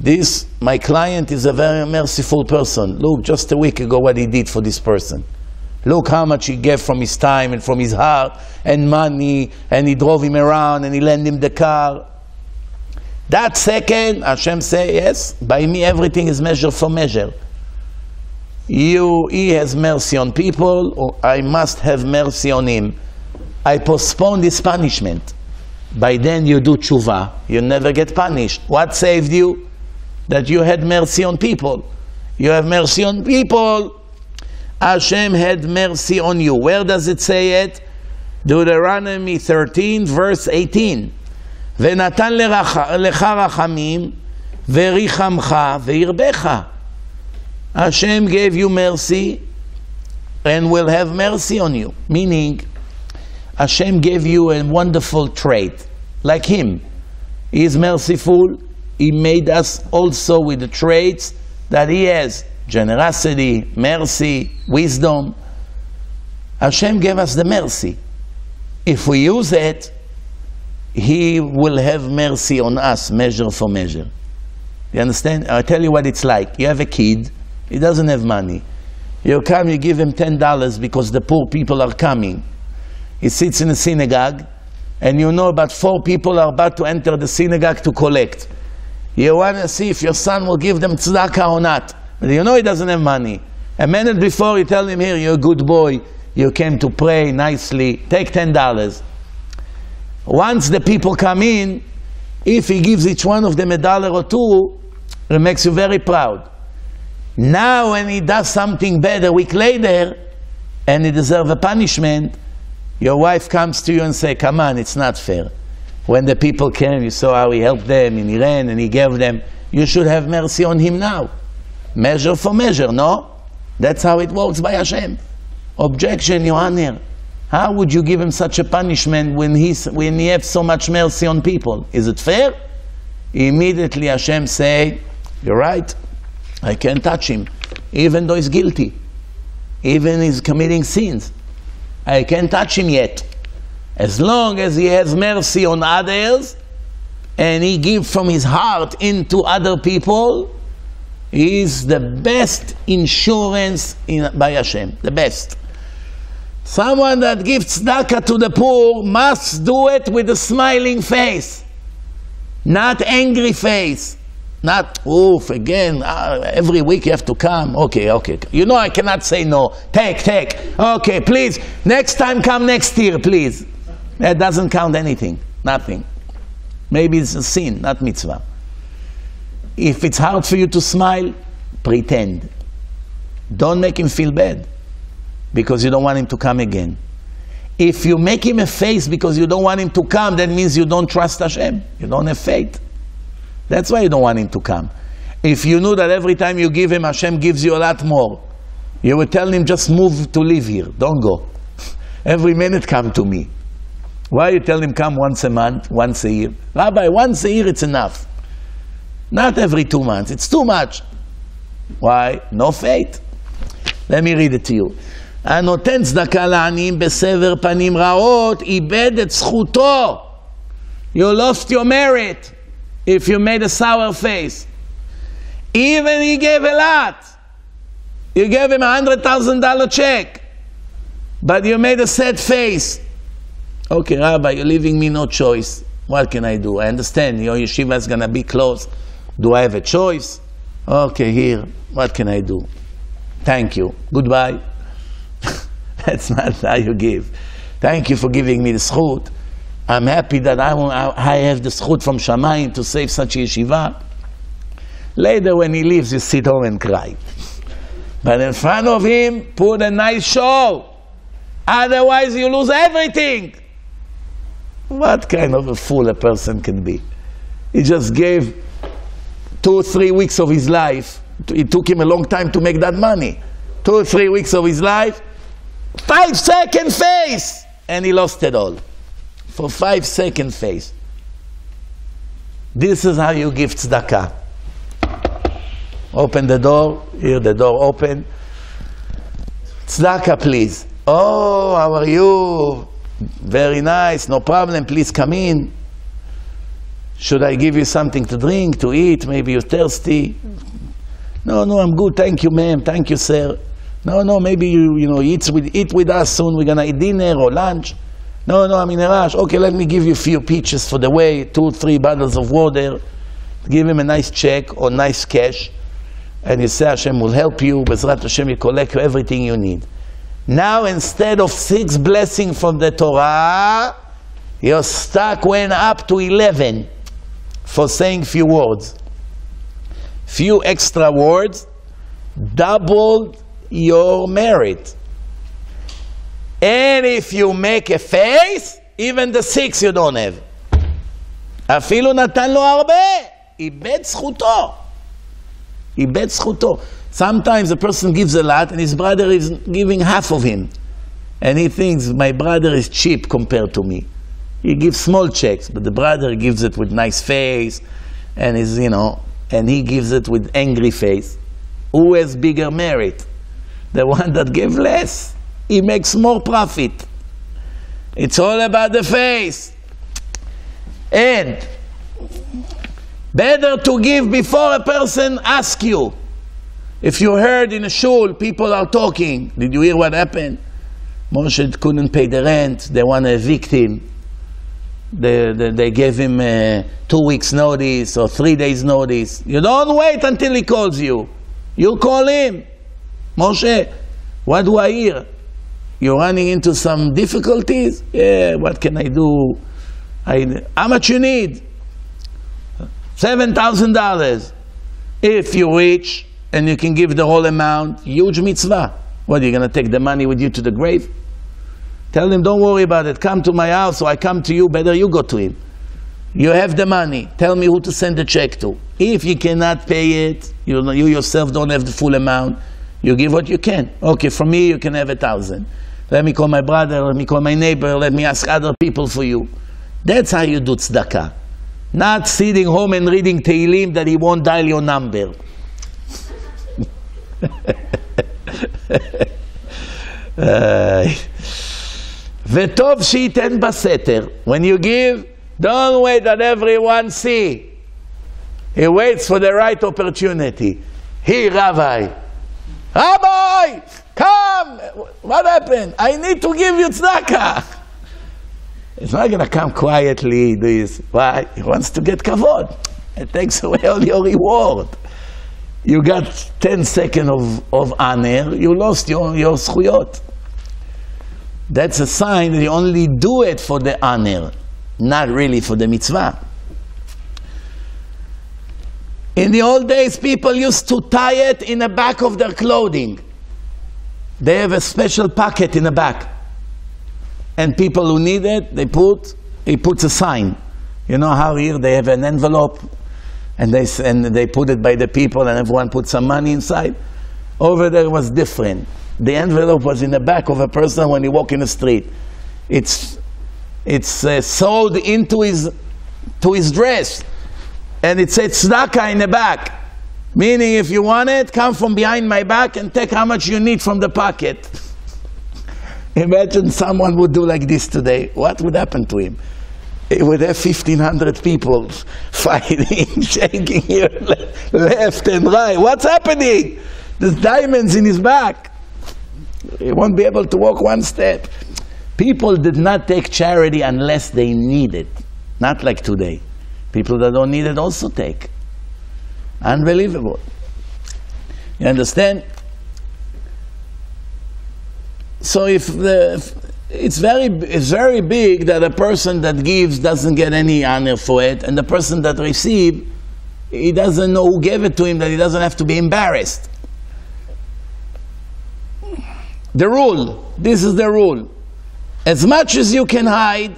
This, my client, is a very merciful person. Look, just a week ago what he did for this person. Look how much he gave from his time and from his heart and money, and he drove him around and he lent him the car. That second, Hashem says, yes, by me everything is measure for measure. He has mercy on people, or I must have mercy on him. I postpone this punishment. By then you do tshuva. You never get punished. What saved you? That you had mercy on people. You have mercy on people. Hashem had mercy on you. Where does it say it? Deuteronomy 13 verse 18. ונתן לך רחמים, וריחמך, וירבך. Hashem gave you mercy, and will have mercy on you. Meaning, Hashem gave you a wonderful trait, like Him. He is merciful. He made us also with the traits that He has. Generosity, mercy, wisdom. Hashem gave us the mercy. If we use it, He will have mercy on us, measure for measure. You understand? I'll tell you what it's like. You have a kid, he doesn't have money. You come, you give him $10 because the poor people are coming. He sits in a synagogue, and you know about 4 people are about to enter the synagogue to collect. You want to see if your son will give them tzedakah or not. But you know he doesn't have money. A minute before, you tell him, here, you're a good boy. You came to pray nicely. Take $10. Once the people come in, if he gives each one of them $1 or $2, it makes you very proud. Now when he does something bad a week later, and he deserves a punishment, your wife comes to you and says, come on, it's not fair. When the people came, you saw how he helped them, and he ran, and he gave them. You should have mercy on him now. Measure for measure, no? That's how it works by Hashem. Objection, Your Honor. How would you give him such a punishment when he has so much mercy on people? Is it fair? Immediately Hashem say, you're right, I can't touch him, even though he's guilty, even he's committing sins. I can't touch him yet. As long as he has mercy on others, and he gives from his heart into other people, he is the best insurance by Hashem, the best. Someone that gives tzedakah to the poor must do it with a smiling face. Not angry face. Not, oof, again, every week you have to come. Okay. You know I cannot say no. Take. Okay, please. Next time, come next year, please. That doesn't count anything. Nothing. Maybe it's a sin, not mitzvah. If it's hard for you to smile, pretend. Don't make him feel bad, because you don't want him to come again. If you make him a face because you don't want him to come, that means you don't trust Hashem. You don't have faith. That's why you don't want him to come. If you knew that every time you give him, Hashem gives you a lot more, you would tell him, just move to live here, don't go. Every minute come to me. Why you tell him come once a month, once a year? Rabbi, once a year it's enough. Not every 2 months, it's too much. Why? No faith. Let me read it to you. הנותן צדקה לעניים בסבר פנים רעות, איבד את זכותו. You lost your merit if you made a sour face. Even he gave a lot. You gave him $100,000 check, but you made a sad face. Okay, Rabbi, you're leaving me no choice. What can I do? I understand your yeshiva is going to be closed. Do I have a choice? Okay, here. What can I do? Thank you. Goodbye. That's not how you give. Thank you for giving me the schut. I'm happy that I have the schut from Shamayim to save such a yeshiva. Later when he leaves, you sit home and cry. But in front of him, put a nice show. Otherwise you lose everything. What kind of a fool a person can be? He just gave 2 or 3 weeks of his life. It took him a long time to make that money. 2 or 3 weeks of his life, 5 second face, and he lost it all. For 5 second face. This is how you give tzedakah. Open the door, here the door open. Tzedakah please. Oh, how are you? Very nice, no problem, please come in. Should I give you something to drink, to eat? Maybe you're thirsty. No, no, I'm good, thank you ma'am, thank you sir. No, no, maybe you know, eat with us soon, we're gonna eat dinner or lunch. No, no, I'm in a rush. Okay, let me give you a few peaches for the way, 2 or 3 bottles of water. Give him a nice check or nice cash. And you say Hashem will help you, Bezrat Hashem will collect you everything you need. Now instead of 6 blessings from the Torah, your stock went up to 11 for saying few words. Few extra words doubled your merit. And if you make a face, even the 6 you don't have. Afilu natan lo harbe, ibed zchuto. Ibed zchuto. Sometimes a person gives a lot and his brother is giving half of him. And he thinks, my brother is cheap compared to me. He gives small checks, but the brother gives it with nice face, and is, you know, and he gives it with angry face. Who has bigger merit? The one that gave less, he makes more profit. It's all about the face. And better to give before a person asks you. If you heard in a shul, people are talking. Did you hear what happened? Moshe couldn't pay the rent. They want to evict him. They gave him 2 weeks notice or 3 days notice. You don't wait until he calls you. You call him. Moshe, what do I hear? You're running into some difficulties? Yeah, what can I do? How much you need? $7,000. If you're rich, and you can give the whole amount, huge mitzvah. What, are you going to take the money with you to the grave? Tell him, don't worry about it. Come to my house, or I come to you. Better you go to him. You have the money. Tell me who to send the check to. If you cannot pay it, you yourself don't have the full amount, you give what you can. Okay, from me, you can have 1,000. Let me call my brother, let me call my neighbor, let me ask other people for you. That's how you do tzedakah. Not sitting home and reading Tehillim that he won't dial your number. V'tov she'iten b'seter. When you give, don't wait that everyone see. He waits for the right opportunity. Here, Rabbi. Rabbi, come. What happened? I need to give you tzedakah. It's not going to come quietly. This. Why? He wants to get kavod. It takes away all your reward. You got 10 seconds of honor, you lost your schuyot. That's a sign that you only do it for the honor, not really for the mitzvah. In the old days, people used to tie it in the back of their clothing. They have a special pocket in the back. And people who need it, he puts a sign. You know how here they have an envelope and they put it by the people, and everyone put some money inside. Over there was different. The envelope was in the back of a person when he walked in the street. It's sewed into his dress, and it said tzedakah in the back, meaning if you want it, come from behind my back and take how much you need from the pocket. Imagine someone would do like this today. What would happen to him? It would have 1,500 people fighting, shaking here left and right. What's happening? There's diamonds in his back. He won't be able to walk one step. People did not take charity unless they need it. Not like today. People that don't need it also take. Unbelievable. You understand? So it's very big that a person that gives doesn't get any honor for it, and the person that receives, he doesn't know who gave it to him, that he doesn't have to be embarrassed. The rule, this is the rule. As much as you can hide,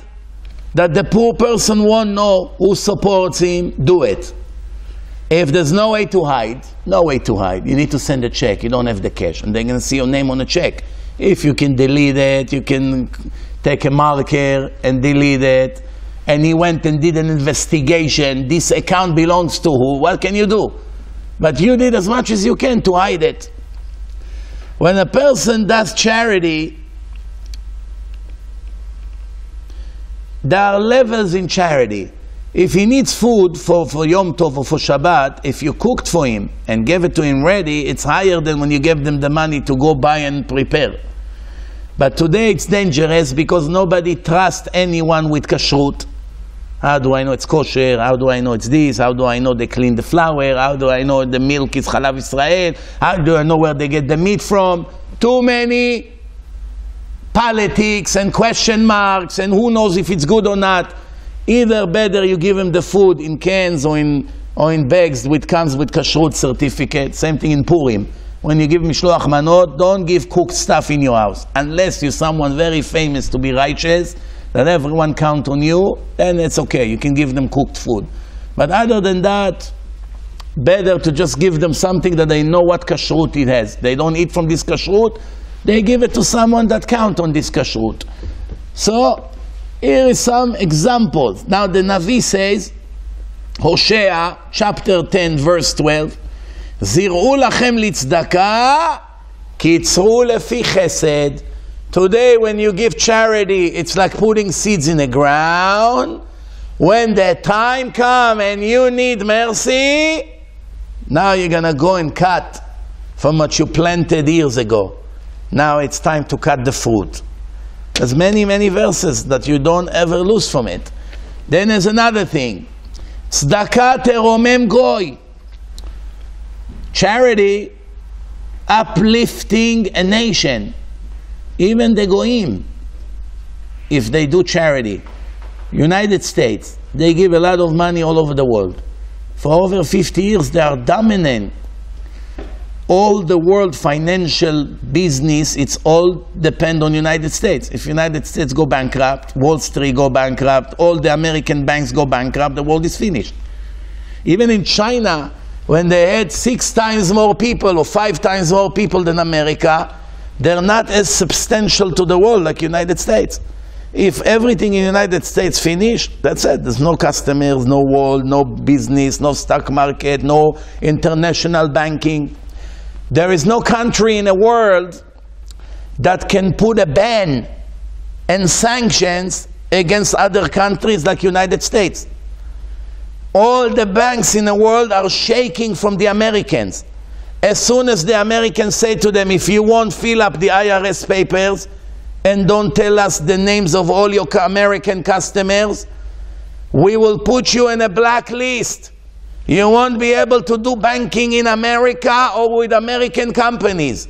that the poor person won't know who supports him, do it. If there's no way to hide, no way to hide. You need to send a check, you don't have the cash, and they're going to see your name on a check. If you can delete it, you can take a marker and delete it. And he went and did an investigation. This account belongs to who? What can you do? But you did as much as you can to hide it. When a person does charity, there are levels in charity. If he needs food for Yom Tov or for Shabbat, if you cooked for him and gave it to him ready, it's higher than when you give them the money to go buy and prepare. But today it's dangerous because nobody trusts anyone with kashrut. How do I know it's kosher? How do I know it's this? How do I know they clean the flour? How do I know the milk is Halav Israel? How do I know where they get the meat from? Too many politics and question marks, and who knows if it's good or not. Either better you give him the food in cans or in bags which comes with kashrut certificate. Same thing in Purim. When you give mishloach manot, don't give cooked stuff in your house. Unless you're someone very famous to be righteous, that everyone count on you, then it's okay. You can give them cooked food. But other than that, better to just give them something that they know what kashrut it has. They don't eat from this kashrut. They give it to someone that count on this kashrut. So, here is some examples. Now the Navi says, Hosea chapter 10 verse 12, Zir'u lachem litzdaka, kitzru lefi chesed. Today when you give charity, it's like putting seeds in the ground. When the time comes and you need mercy, now you're going to go and cut from what you planted years ago. Now it's time to cut the fruit. There's many, many verses that you don't ever lose from it. Then there's another thing. Tzedakah teromem goy. Charity uplifting a nation. Even the goyim, if they do charity. United States, they give a lot of money all over the world. For over 50 years, they are dominant. All the world financial business, it's all depend on United States. If United States go bankrupt, Wall Street go bankrupt, all the American banks go bankrupt, the world is finished. Even in China, when they had 6 times more people or 5 times more people than America, they're not as substantial to the world like United States. If everything in United States finished, that's it. There's no customers, no world, no business, no stock market, no international banking. There is no country in the world that can put a ban and sanctions against other countries like United States. All the banks in the world are shaking from the Americans. As soon as the Americans say to them, if you won't fill up the IRS papers and don't tell us the names of all your American customers, we will put you in a blacklist. You won't be able to do banking in America or with American companies.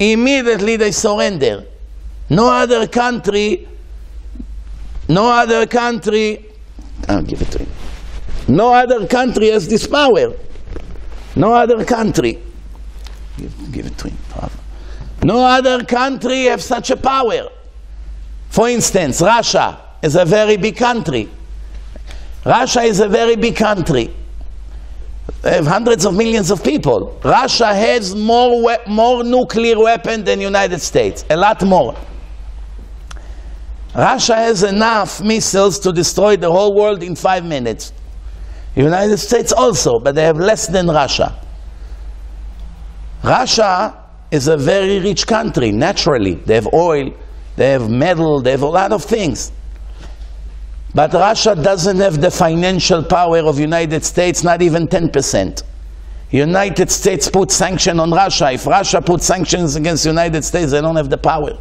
Immediately they surrender. No other country, I'll give it to him. No other country has this power. No other country. Give it to him. No other country has such a power. For instance, Russia is a very big country. have hundreds of millions of people. Russia has more nuclear weapons than United States, a lot more. Russia has enough missiles to destroy the whole world in 5 minutes. United States also, but they have less than Russia. Russia is a very rich country, naturally. They have oil, they have metal, they have a lot of things. But Russia doesn't have the financial power of United States, not even 10%. United States put sanctions on Russia. If Russia put sanctions against United States, they don't have the power.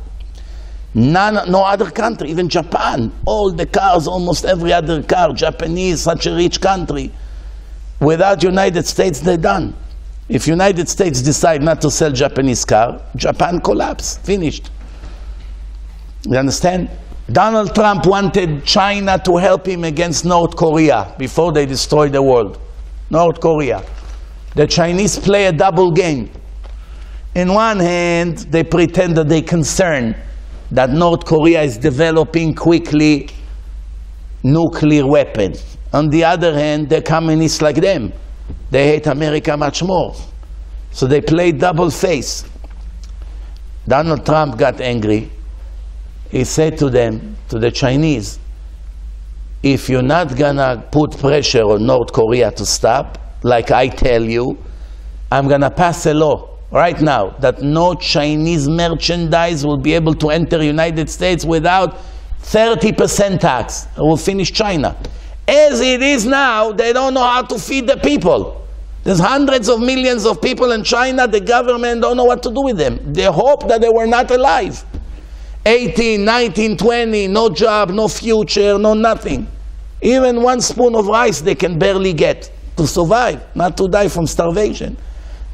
No other country, even Japan. All the cars, almost every other car, Japanese, such a rich country. Without United States, they're done. If United States decide not to sell Japanese car, Japan collapse, finished. You understand? Donald Trump wanted China to help him against North Korea before they destroy the world. North Korea. The Chinese play a double game. In one hand, they pretend that they're concerned that North Korea is developing quickly nuclear weapons. On the other hand, they're communists like them. They hate America much more. So they play double face. Donald Trump got angry. He said to them, to the Chinese, if you're not gonna put pressure on North Korea to stop, like I tell you, I'm gonna pass a law right now that no Chinese merchandise will be able to enter the United States without 30% tax. It will finish China. As it is now, they don't know how to feed the people. There's hundreds of millions of people in China. The government don't know what to do with them. They hope that they were not alive. 18, 19, 20, no job, no future, no nothing. Even one spoon of rice they can barely get to survive, not to die from starvation.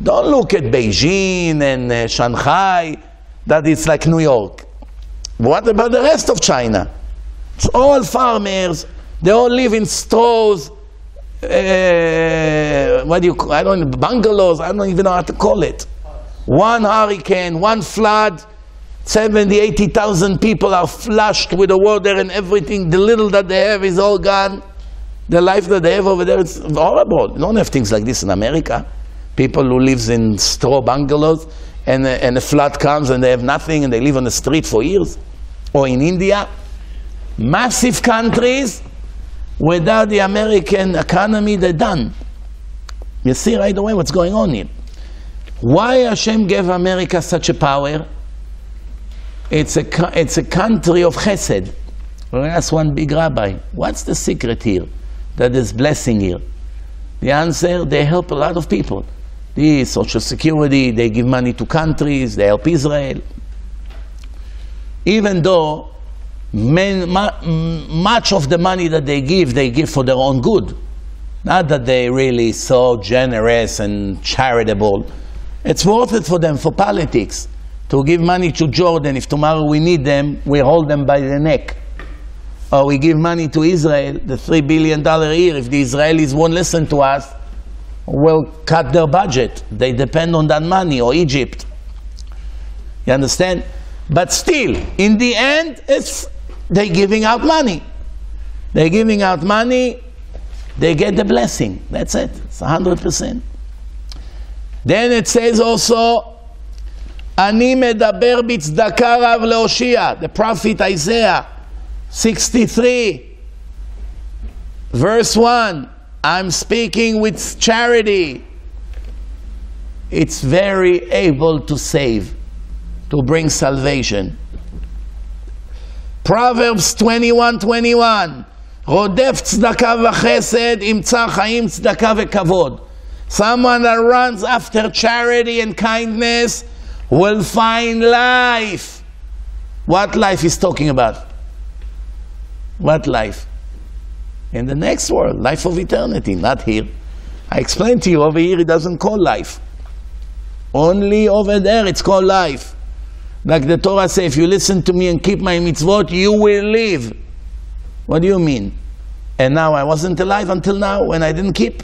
Don't look at Beijing and Shanghai, that it's like New York. What about the rest of China? It's all farmers, they all live in straws, bungalows, I don't even know how to call it. One hurricane, one flood, 70, 80,000 people are flushed with the water and everything. The little that they have is all gone. The life that they have over there is horrible. You don't have things like this in America. People who live in straw bungalows and a flood comes and they have nothing and they live on the street for years. Or in India, massive countries, without the American economy, they're done. You see right away what's going on here. Why Hashem gave America such a power? It's a country of chesed. Well, that's one big rabbi. What's the secret here? That is blessing here. The answer, they help a lot of people. The Social Security, they give money to countries, they help Israel. Even though much of the money that they give for their own good. Not that they really so generous and charitable. It's worth it for them, for politics. To give money to Jordan, if tomorrow we need them, we hold them by the neck. Or we give money to Israel, the $3 billion a year. If the Israelis won't listen to us, we'll cut their budget. They depend on that money, or Egypt. You understand? But still, in the end, it's they're giving out money. They're giving out money, they get the blessing. That's it. It's 100%. Then it says also, the prophet Isaiah 63 verse 1, I'm speaking with charity. It's very able to save, to bring salvation. Proverbs 21:21, Rodef tzedakah v'chesed imtza chaim tzedakah v'kavod. Someone that runs after charity and kindness will find life. What life is talking about? What life? In the next world, life of eternity, not here. I explained to you, over here it doesn't call life. Only over there it's called life. Like the Torah says, if you listen to me and keep my mitzvot, you will live. What do you mean? And now I wasn't alive until now when I didn't keep?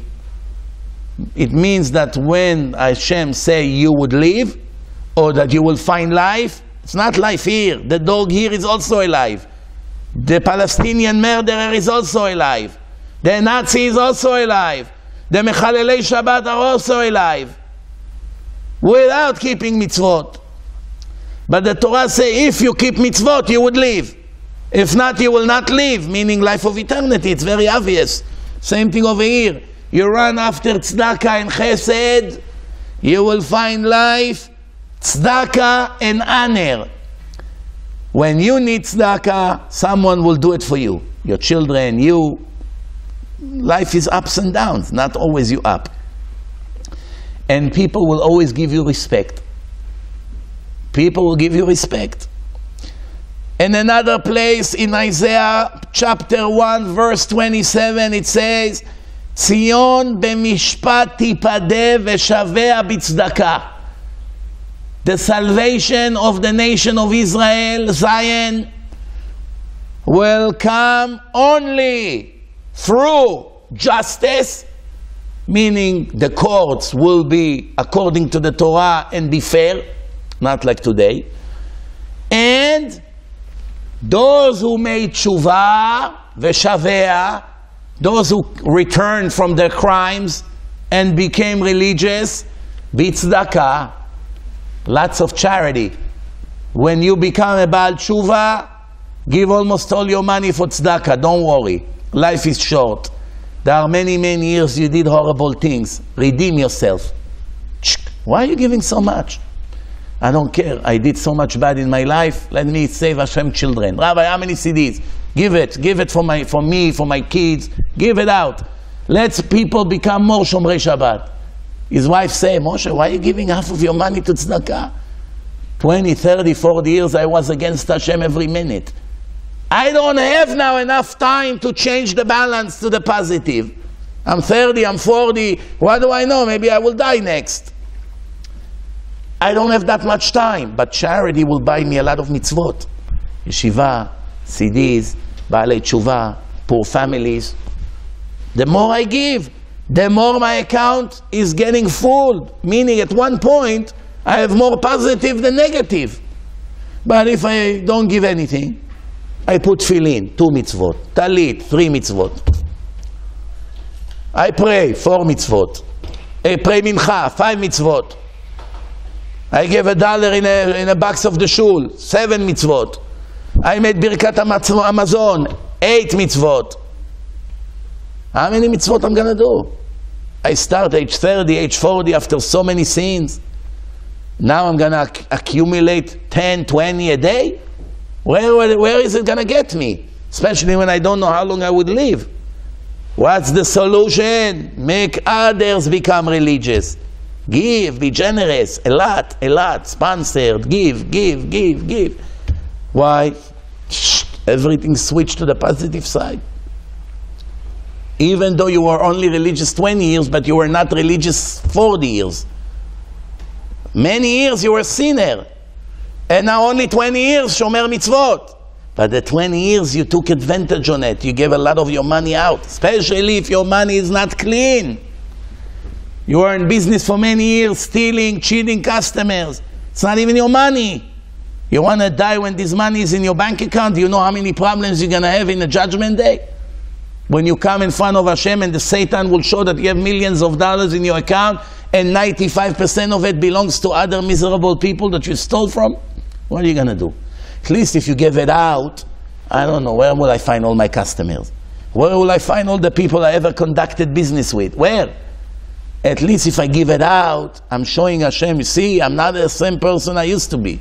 It means that when Hashem say you would live, or that you will find life. It's not life here. The dog here is also alive. The Palestinian murderer is also alive. The Nazi is also alive. The Mechalelei Shabbat are also alive without keeping mitzvot. But the Torah says, if you keep mitzvot, you would live. If not, you will not live, meaning life of eternity. It's very obvious. Same thing over here. You run after tzedakah and chesed, you will find life, tzedakah and honor. When you need tzedakah, someone will do it for you. Your children, you. Life is ups and downs, not always you up. And people will always give you respect. People will give you respect. In another place, in Isaiah chapter 1, verse 27, it says, Zion b'mishpat tipadeh v'shaveh b'tzedakah. The salvation of the nation of Israel, Zion, will come only through justice, meaning the courts will be according to the Torah and be fair, not like today. And those who made tshuva v'shaveh, those who returned from their crimes and became religious, b'tzedakah, lots of charity. When you become a Baal Tshuva, give almost all your money for tzedakah. Don't worry. Life is short. There are many, many years you did horrible things. Redeem yourself. Why are you giving so much? I don't care. I did so much bad in my life. Let me save Hashem children. Rabbi, how many CDs? Give it. Give it for me, for my kids. Give it out. Let people become more Shomrei Shabbat. His wife said, Moshe, why are you giving half of your money to tzedakah? 20, 30, 40 years I was against Hashem every minute. I don't have now enough time to change the balance to the positive. I'm 30, I'm 40, what do I know? Maybe I will die next. I don't have that much time, but charity will buy me a lot of mitzvot. Yeshiva, CDs, Baalei Tshuva, poor families. The more I give, the more my account is getting full, meaning at one point I have more positive than negative. But if I don't give anything, I put tefillin, 2 mitzvot, talit, 3 mitzvot. I pray, 4 mitzvot. I pray mincha, 5 mitzvot. I give $1 in a box of the shul, 7 mitzvot. I made birkat hamazon, 8 mitzvot. How many mitzvot I'm going to do? I start age 30, age 40, after so many sins. Now I'm going to accumulate 10, 20 a day? Where is it going to get me? Especially when I don't know how long I would live. What's the solution? Make others become religious. Give, be generous, a lot, sponsored, give, give, give, give. Why? Everything switched to the positive side. Even though you were only religious 20 years, but you were not religious 40 years. Many years you were a sinner. And now only 20 years, Shomer Mitzvot. But the 20 years you took advantage on it. You gave a lot of your money out, especially if your money is not clean. You were in business for many years, stealing, cheating customers. It's not even your money. You want to die when this money is in your bank account. Do you know how many problems you're going to have in the judgment day? When you come in front of Hashem and the Satan will show that you have millions of dollars in your account and 95% of it belongs to other miserable people that you stole from, what are you going to do? At least if you give it out, I don't know, where will I find all my customers? Where will I find all the people I ever conducted business with? Where? At least if I give it out, I'm showing Hashem, you see, I'm not the same person I used to be.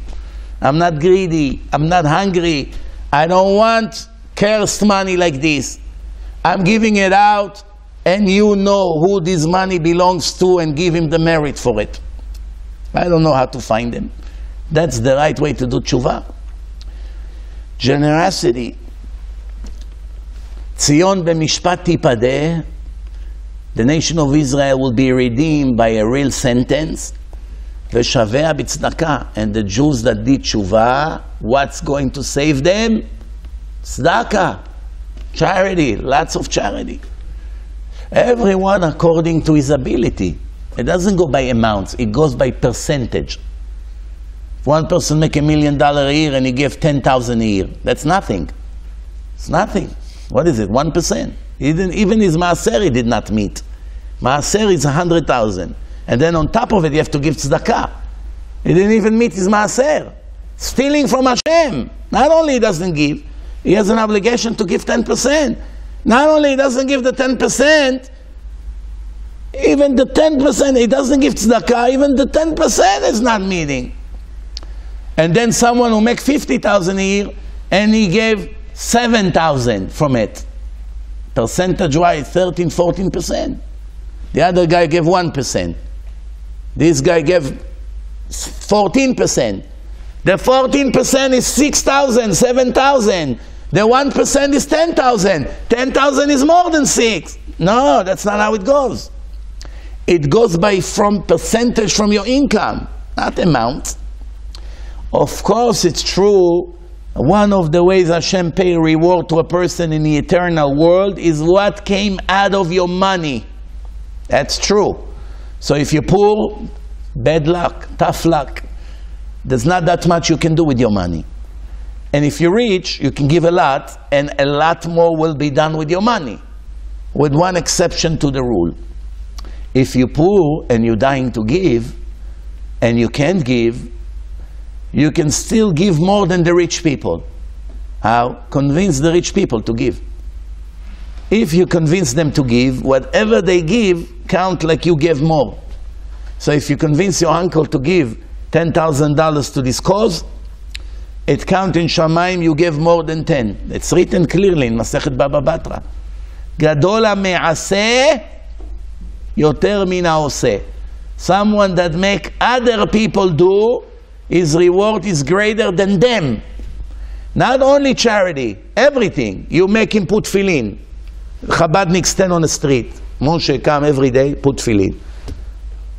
I'm not greedy. I'm not hungry. I don't want cursed money like this. I'm giving it out, and you know who this money belongs to and give him the merit for it. I don't know how to find him. That's the right way to do tshuva. Generosity. Zion b'mishpat tipadeh. The nation of Israel will be redeemed by a real sentence. V'shaveh b'tzedakah. And the Jews that did tshuva, what's going to save them? Tzedakah. Charity, lots of charity. Everyone according to his ability. It doesn't go by amounts, it goes by percentage. If one person make $1 million a year and he give 10,000 a year, that's nothing. It's nothing. What is it? 1%. Even his maaser he did not meet. Maaser is 100,000. And then on top of it, you have to give tzedakah. He didn't even meet his maaser. Stealing from Hashem. Not only he doesn't give, he has an obligation to give 10%. Not only he doesn't give the 10%, even the 10%, he doesn't give tzedakah, even the 10% is not meeting. And then someone who makes 50,000 a year, and he gave 7,000 from it. Percentage-wise, 13, 14%. The other guy gave 1%. This guy gave 14%. The 14% is 6,000, 7,000. The 1% is 10,000. 10,000 is more than 6. No, that's not how it goes. It goes by from percentage from your income, not amount. Of course, it's true. One of the ways Hashem pay reward to a person in the eternal world is what came out of your money. That's true. So if you're poor, bad luck, tough luck. There's not that much you can do with your money. And if you're rich, you can give a lot, and a lot more will be done with your money, with one exception to the rule. If you're poor and you're dying to give, and you can't give, you can still give more than the rich people. How? Convince the rich people to give. If you convince them to give, whatever they give, count like you gave more. So if you convince your uncle to give $10,000 to this cause, it counts in Shamayim, you gave more than 10. It's written clearly in Masechet Baba Batra. Gadol ha-me'aseh yoter min ha-oseh. Someone that make other people do, his reward is greater than them. Not only charity, everything. You make him put tefillin. Chabadnik stand on the street. Moshe come every day, put tefillin.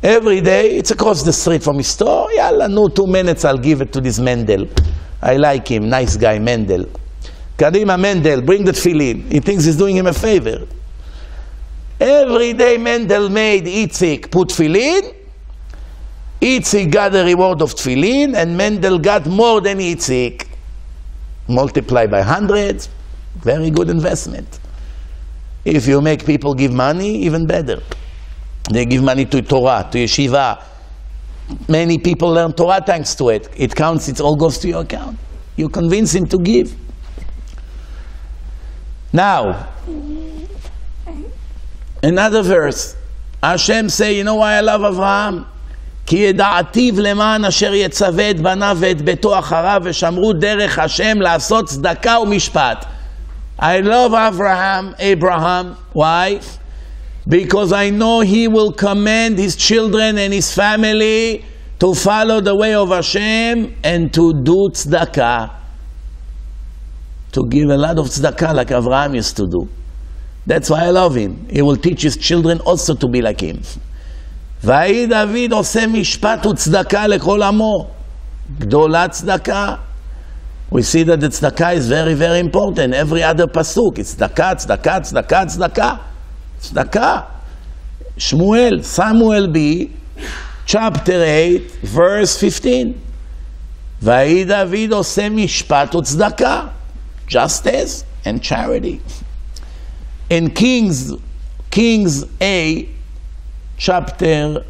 Every day, it's across the street from his store. Yalla, no, 2 minutes, I'll give it to this Mendel. I like him, nice guy, Mendel. Kadima Mendel, bring the tefillin. He thinks he's doing him a favor. Every day Mendel made Itzik put tefillin. Itzik got the reward of tefillin, and Mendel got more than Itzik. Multiply by 100, very good investment. If you make people give money, even better. They give money to Torah, to yeshiva. Many people learn Torah thanks to it. It counts, it all goes to your account. You convince him to give. Now, another verse. Hashem say, you know why I love Avraham? כי ידעתיו למען אשר יצווה את בניו ואת ביתו אחריו ושמרו דרך השם לעשות צדקה ומשפט. I love Abraham. Why? Because I know he will command his children and his family to follow the way of Hashem and to do tzedakah. To give a lot of tzedakah like Abraham used to do. That's why I love him. He will teach his children also to be like him. ויהי דוד עושה משפט וצדקה לכל עמו. גדולה צדקה. We see that the tzedakah is very, very important. Every other pasuk, it's tzedakah, tzedakah, tzedakah, tzedakah. Tzedakah. Shmuel, Samuel B, chapter 8, verse 15. ויהי דוד עושה משפט וצדקה. Justice and charity. In Kings A, chapter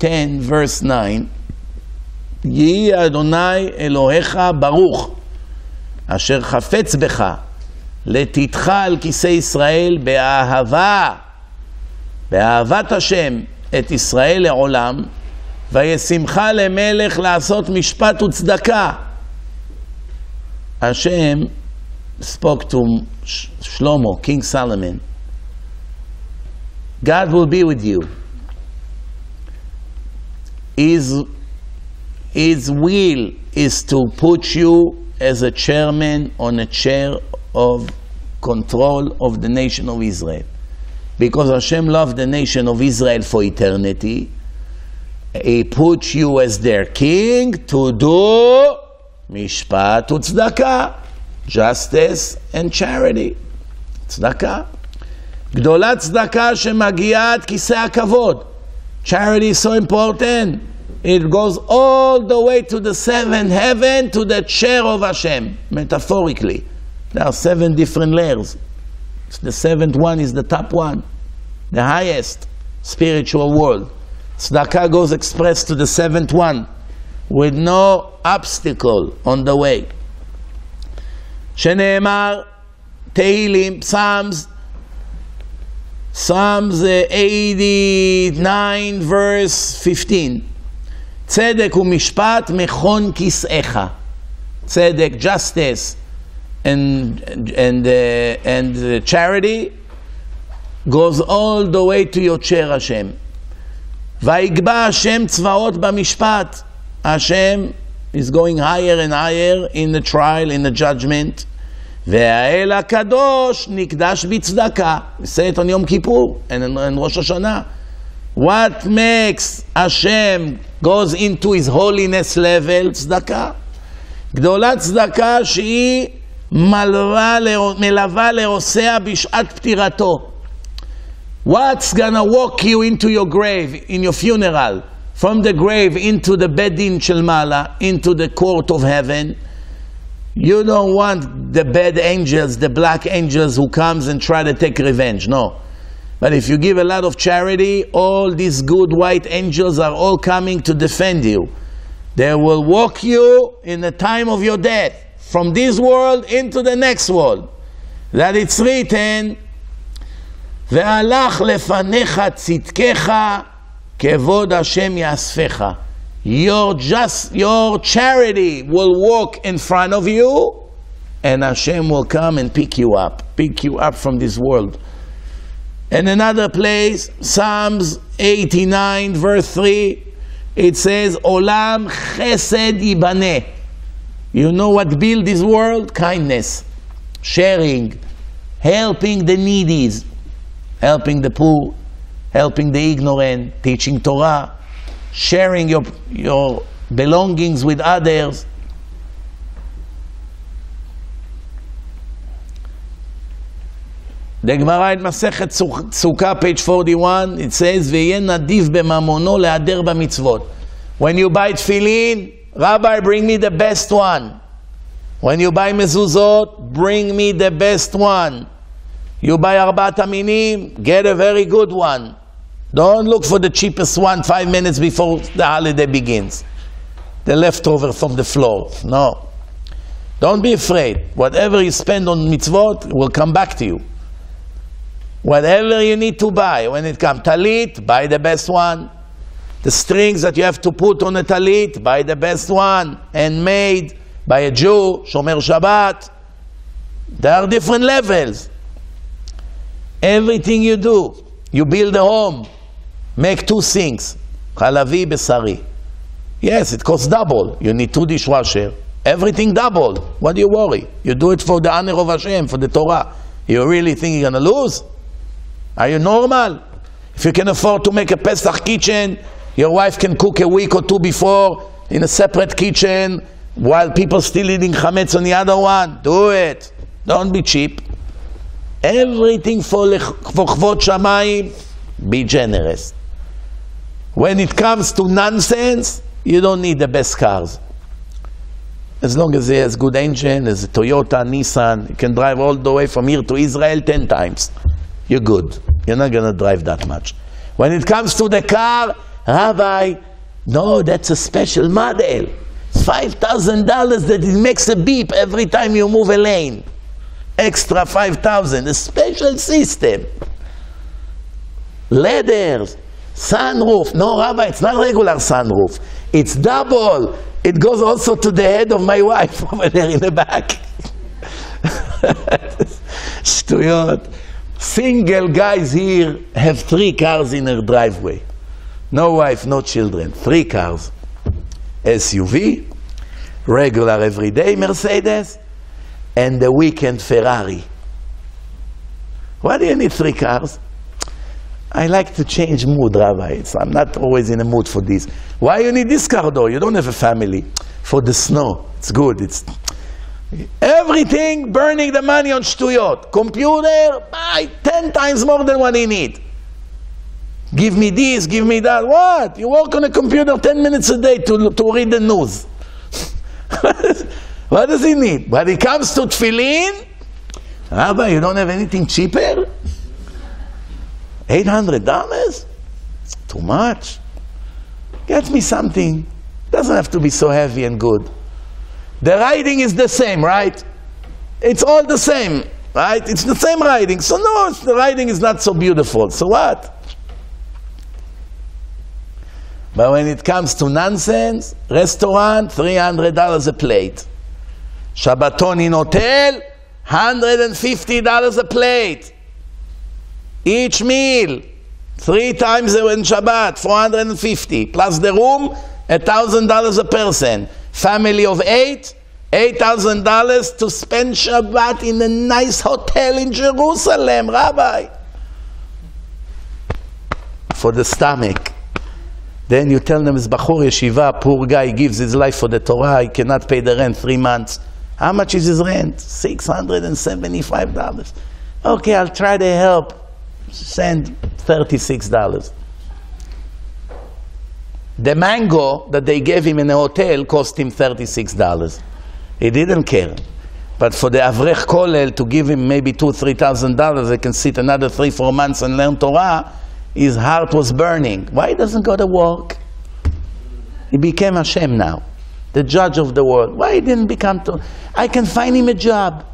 10, verse 9, יהי אדוני אלוהיך ברוך, אשר חפץ בך, לתתך על כיסא ישראל באהבה, באהבת השם את ישראל לעולם, וישמך למלך לעשות משפט וצדקה. השם spoke to Shlomo, King Solomon. God will be with you. His will is to put you as a chairman on a chair of control of the nation of Israel. Because Hashem loved the nation of Israel for eternity, He put you as their king to do mishpat u'tzedakah, justice and charity. Tzedakah. גדולה צדקה שמגיעה עד כיסא הכבוד. Charity is so important. It goes all the way to the seventh heaven, to the chair of Hashem, metaphorically. There are 7 different layers. The 7th one is the top one, the highest. spiritual world. Tzedakah goes expressed to the seventh one, with no obstacle on the way. Sheneemar, Tehillim, Psalms 89 verse 15. Tzedek u'mishpat mechon kis'echa. Tzedek, justice, and charity goes all the way to your chair, Hashem. Vayigba Hashem tzvaot b'mishpat. Hashem is going higher and higher in the trial, in the judgment. Ve'ha'el hakadosh nikdash b'tzedakah. We say it on Yom Kippur and Rosh Hashanah. What makes Hashem goes into his holiness level? Tzedakah. גדולת צדקה שהיא מלווה לרוסע בשעת פטירתו. What's gonna walk you into your grave, in your funeral, from the grave into the bed din של מעלה, into the court of heaven? You don't want the bad angels, the black angels who comes and try to take revenge, no. But if you give a lot of charity, all these good white angels are all coming to defend you. They will walk you in the time of your death, from this world into the next world. That it's written, "Ve'alach lefanecha tzidkecha, kevod Hashem yasfecha." Your charity will walk in front of you, and Hashem will come and pick you up from this world. And another place, Psalms 89, verse 3. It says, Olam Chesed Yibaneh. You know what built this world? Kindness, sharing, helping the needy, helping the poor, helping the ignorant, teaching Torah, sharing your belongings with others. The Gemara in Masechet Sukkah, page 41, it says, "Ve'yeh nadif b'mamono le'ader b'mitzvot." When you buy tefillin, Rabbi, bring me the best one. When you buy mezuzot, bring me the best one. You buy arbat aminim, get a very good one. Don't look for the cheapest one 5 minutes before the holiday begins. The leftover from the floor. No. Don't be afraid. Whatever you spend on mitzvot will come back to you. Whatever you need to buy, when it comes talit, buy the best one. The strings that you have to put on a talit, buy the best one. Handmade by a Jew, Shomer Shabbat. There are different levels. Everything you do, you build a home, make two sinks. Halavi besari. Yes, it costs double. You need two dishwasher. Everything doubled. What do you worry? You do it for the honor of Hashem, for the Torah. You really think you're going to lose? Are you normal? If you can afford to make a Pesach kitchen, your wife can cook a week or two before in a separate kitchen while people still eating chametz on the other one, do it. Don't be cheap. Everything for Chvot Shamayim, be generous. When it comes to nonsense, you don't need the best cars. As long as it has good engine, as a Toyota, Nissan, you can drive all the way from here to Israel 10 times. You're good. You're not going to drive that much. When it comes to the car, Rabbi, no, that's a special model. It's $5,000 that it makes a beep every time you move a lane. Extra $5,000, a special system. Leathers, sunroof. No, Rabbi, it's not regular sunroof. It's double. It goes also to the head of my wife over there in the back. Shtuyot. Single guys here have 3 cars in their driveway. No wife, no children. 3 cars. SUV, regular everyday Mercedes, and the weekend Ferrari. Why do you need 3 cars? I like to change mood, Rabbi. I'm not always in a mood for this. Why you need this car though? You don't have a family. For the snow. It's good. It's... Everything, burning the money on shtuyot. Computer, buy 10 times more than what you need. Give me this, give me that. What? You work on a computer 10 minutes a day to read the news. What does he need? When it comes to tefillin, Rabbi, you don't have anything cheaper? $800? too much. Get me something. Doesn't have to be so heavy and good. The writing is the same, right? It's all the same, right? It's the same writing. So no, the writing is not so beautiful. So what? But when it comes to nonsense, restaurant, $300 a plate. Shabbaton in hotel, $150 a plate. Each meal, 3 times in Shabbat, $450. Plus the room, $1,000 a person. Family of 8, $8,000 to spend Shabbat in a nice hotel in Jerusalem, Rabbi. For the stomach. Then you tell them, it's Bachor Yeshiva, poor guy, gives his life for the Torah, he cannot pay the rent 3 months. How much is his rent? $675. Okay, I'll try to help. Send $36. The mango that they gave him in the hotel cost him $36. He didn't care. But for the Avrech Kollel to give him maybe $2,000 to $3,000, they can sit another 3-4 months and learn Torah, his heart was burning. Why he doesn't go to work? He became Hashem now, the judge of the world. Why he didn't become to? I can find him a job.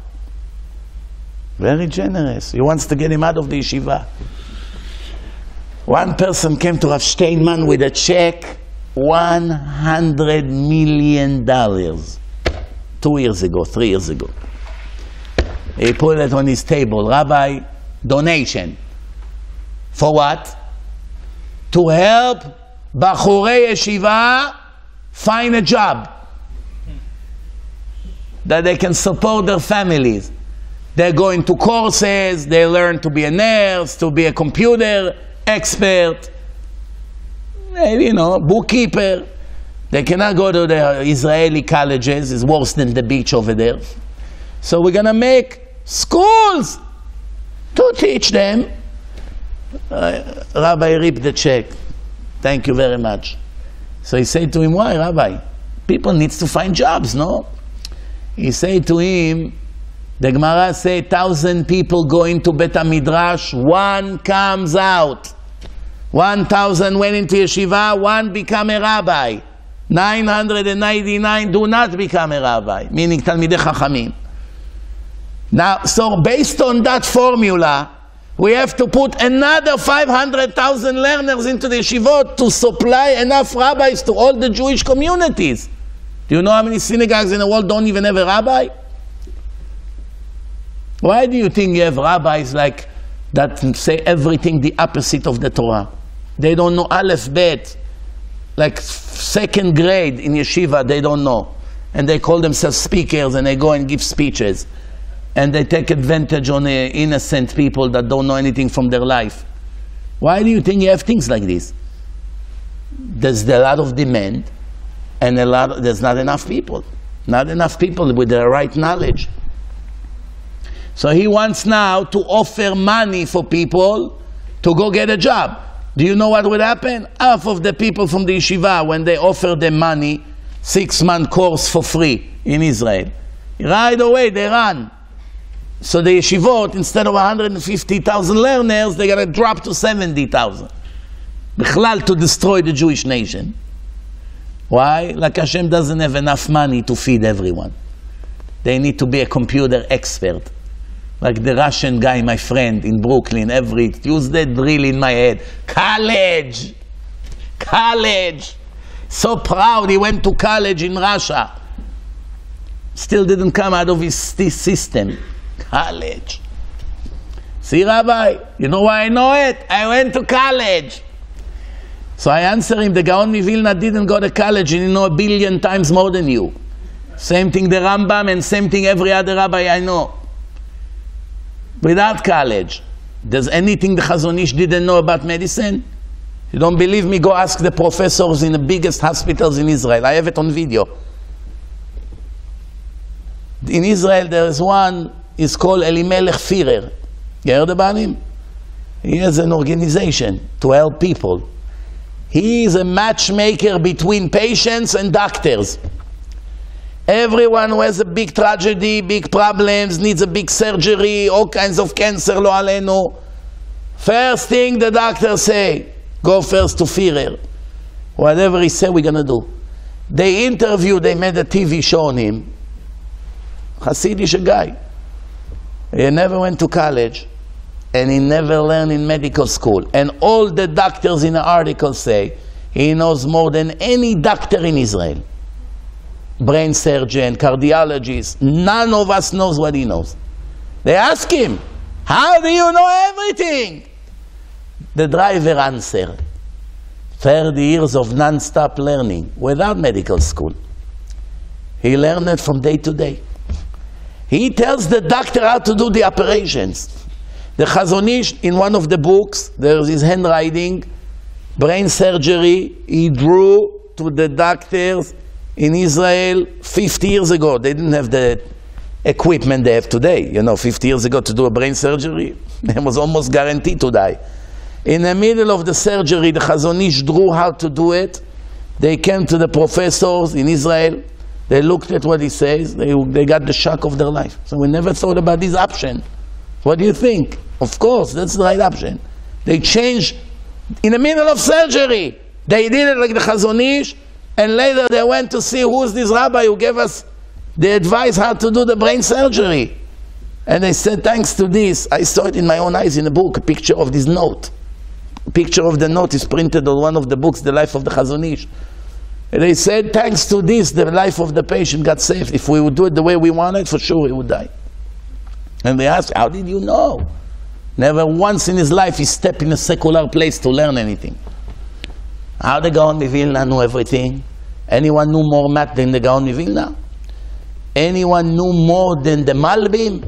Very generous. He wants to get him out of the yeshiva. One person came to Rav Steinman with a check, $100 million. 2 years ago, 3 years ago. He put it on his table. Rabbi, donation. For what? To help Bachurei Yeshiva find a job. That they can support their families. They're going to courses, they learn to be a nurse, to be a computer expert, you know, bookkeeper. They cannot go to the Israeli colleges, it's worse than the beach over there. So we're going to make schools to teach them. Rabbi ripped the check. Thank you very much. So he said to him, why, Rabbi? People need to find jobs, no? He said to him, the Gemara say 1,000 people go into Bet HaMidrash, 1 comes out. 1,000 went into yeshiva, 1 become a rabbi. 999 do not become a rabbi, meaning Talmidei Chachamim. Now, so based on that formula, we have to put another 500,000 learners into the yeshivot to supply enough rabbis to all the Jewish communities. Do you know how many synagogues in the world don't even have a rabbi? Why do you think you have rabbis like that say everything the opposite of the Torah? They don't know Aleph, Bet, like 2nd grade in yeshiva, they don't know. And they call themselves speakers and they go and give speeches. And they take advantage on innocent people that don't know anything from their life. Why do you think you have things like this? There's a lot of demand and a lot of, there's not enough people. Not enough people with the right knowledge. So he wants now to offer money for people to go get a job. Do you know what would happen? Half of the people from the yeshiva, when they offer them money, 6-month course for free in Israel, right away they run. So the yeshivot, instead of 150,000 learners, they're going to drop to 70,000. Bichlal, to destroy the Jewish nation. Why? Like Hashem doesn't have enough money to feed everyone. They need to be a computer expert. Like the Russian guy, my friend, in Brooklyn, every Tuesday, drill in my head. College! College! So proud he went to college in Russia. Still didn't come out of his system. College. See, Rabbi, you know why I know it? I went to college. So I answer him, the Gaon Mivilna didn't go to college, and you know a billion times more than you. Same thing the Rambam, and same thing every other rabbi I know. Without college, does anything the Chazon Ish didn't know about medicine? If you don't believe me, go ask the professors in the biggest hospitals in Israel. I have it on video. In Israel, there is one, it's called Elimelech Firer. You heard about him? He has an organization to help people. He is a matchmaker between patients and doctors. Everyone who has a big tragedy, big problems, needs a big surgery, all kinds of cancer, lo aleinu. First thing the doctors say, Go first to Führer. Whatever he said, we're going to do. They interviewed, they made a TV show on him. Hasidish guy. He never went to college, and he never learned in medical school. And all the doctors in the article say he knows more than any doctor in Israel. Brain surgeon, cardiologist, none of us knows what he knows. They ask him, how do you know everything? The driver answered, 30 years of non-stop learning without medical school. He learned it from day to day. He tells the doctor how to do the operations. The Chazon Ish, in one of the books, there's his handwriting, brain surgery, he drew to the doctors in Israel 50 years ago. They didn't have the equipment they have today. You know, 50 years ago to do a brain surgery, they was almost guaranteed to die. In the middle of the surgery, the Chazon Ish drew how to do it. They came to the professors in Israel. They looked at what he says. They got the shock of their life. So we never thought about this option. What do you think? Of course, that's the right option. They changed in the middle of surgery. They did it like the Chazon Ish, and later they went to see who's this rabbi who gave us the advice how to do the brain surgery. And they said, thanks to this, I saw it in my own eyes in a book, a picture of this note. A picture of the note is printed on one of the books, The Life of the Chazon Ish. And they said, thanks to this, the life of the patient got saved. If we would do it the way we wanted, for sure he would die. And they asked, how did you know? Never once in his life he stepped in a secular place to learn anything. How the Gaon Mivilna knew everything? Anyone knew more math than the Gaon Mivilna? Anyone knew more than the Malbim?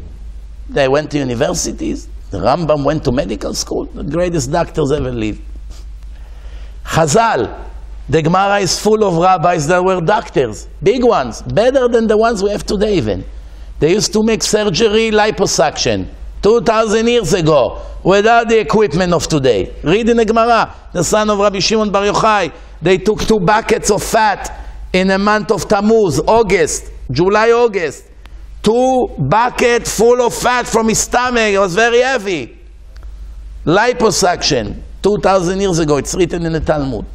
They went to universities. The Rambam went to medical school. The greatest doctors ever lived. Chazal. The Gemara is full of rabbis that were doctors. Big ones. Better than the ones we have today even. They used to make surgery, liposuction, 2,000 years ago, without the equipment of today. Read in the Gemara, the son of Rabbi Shimon Bar Yochai, they took 2 buckets of fat in the month of Tammuz, August, July, August. 2 buckets full of fat from his stomach. It was very heavy. Liposuction, 2,000 years ago. It's written in the Talmud.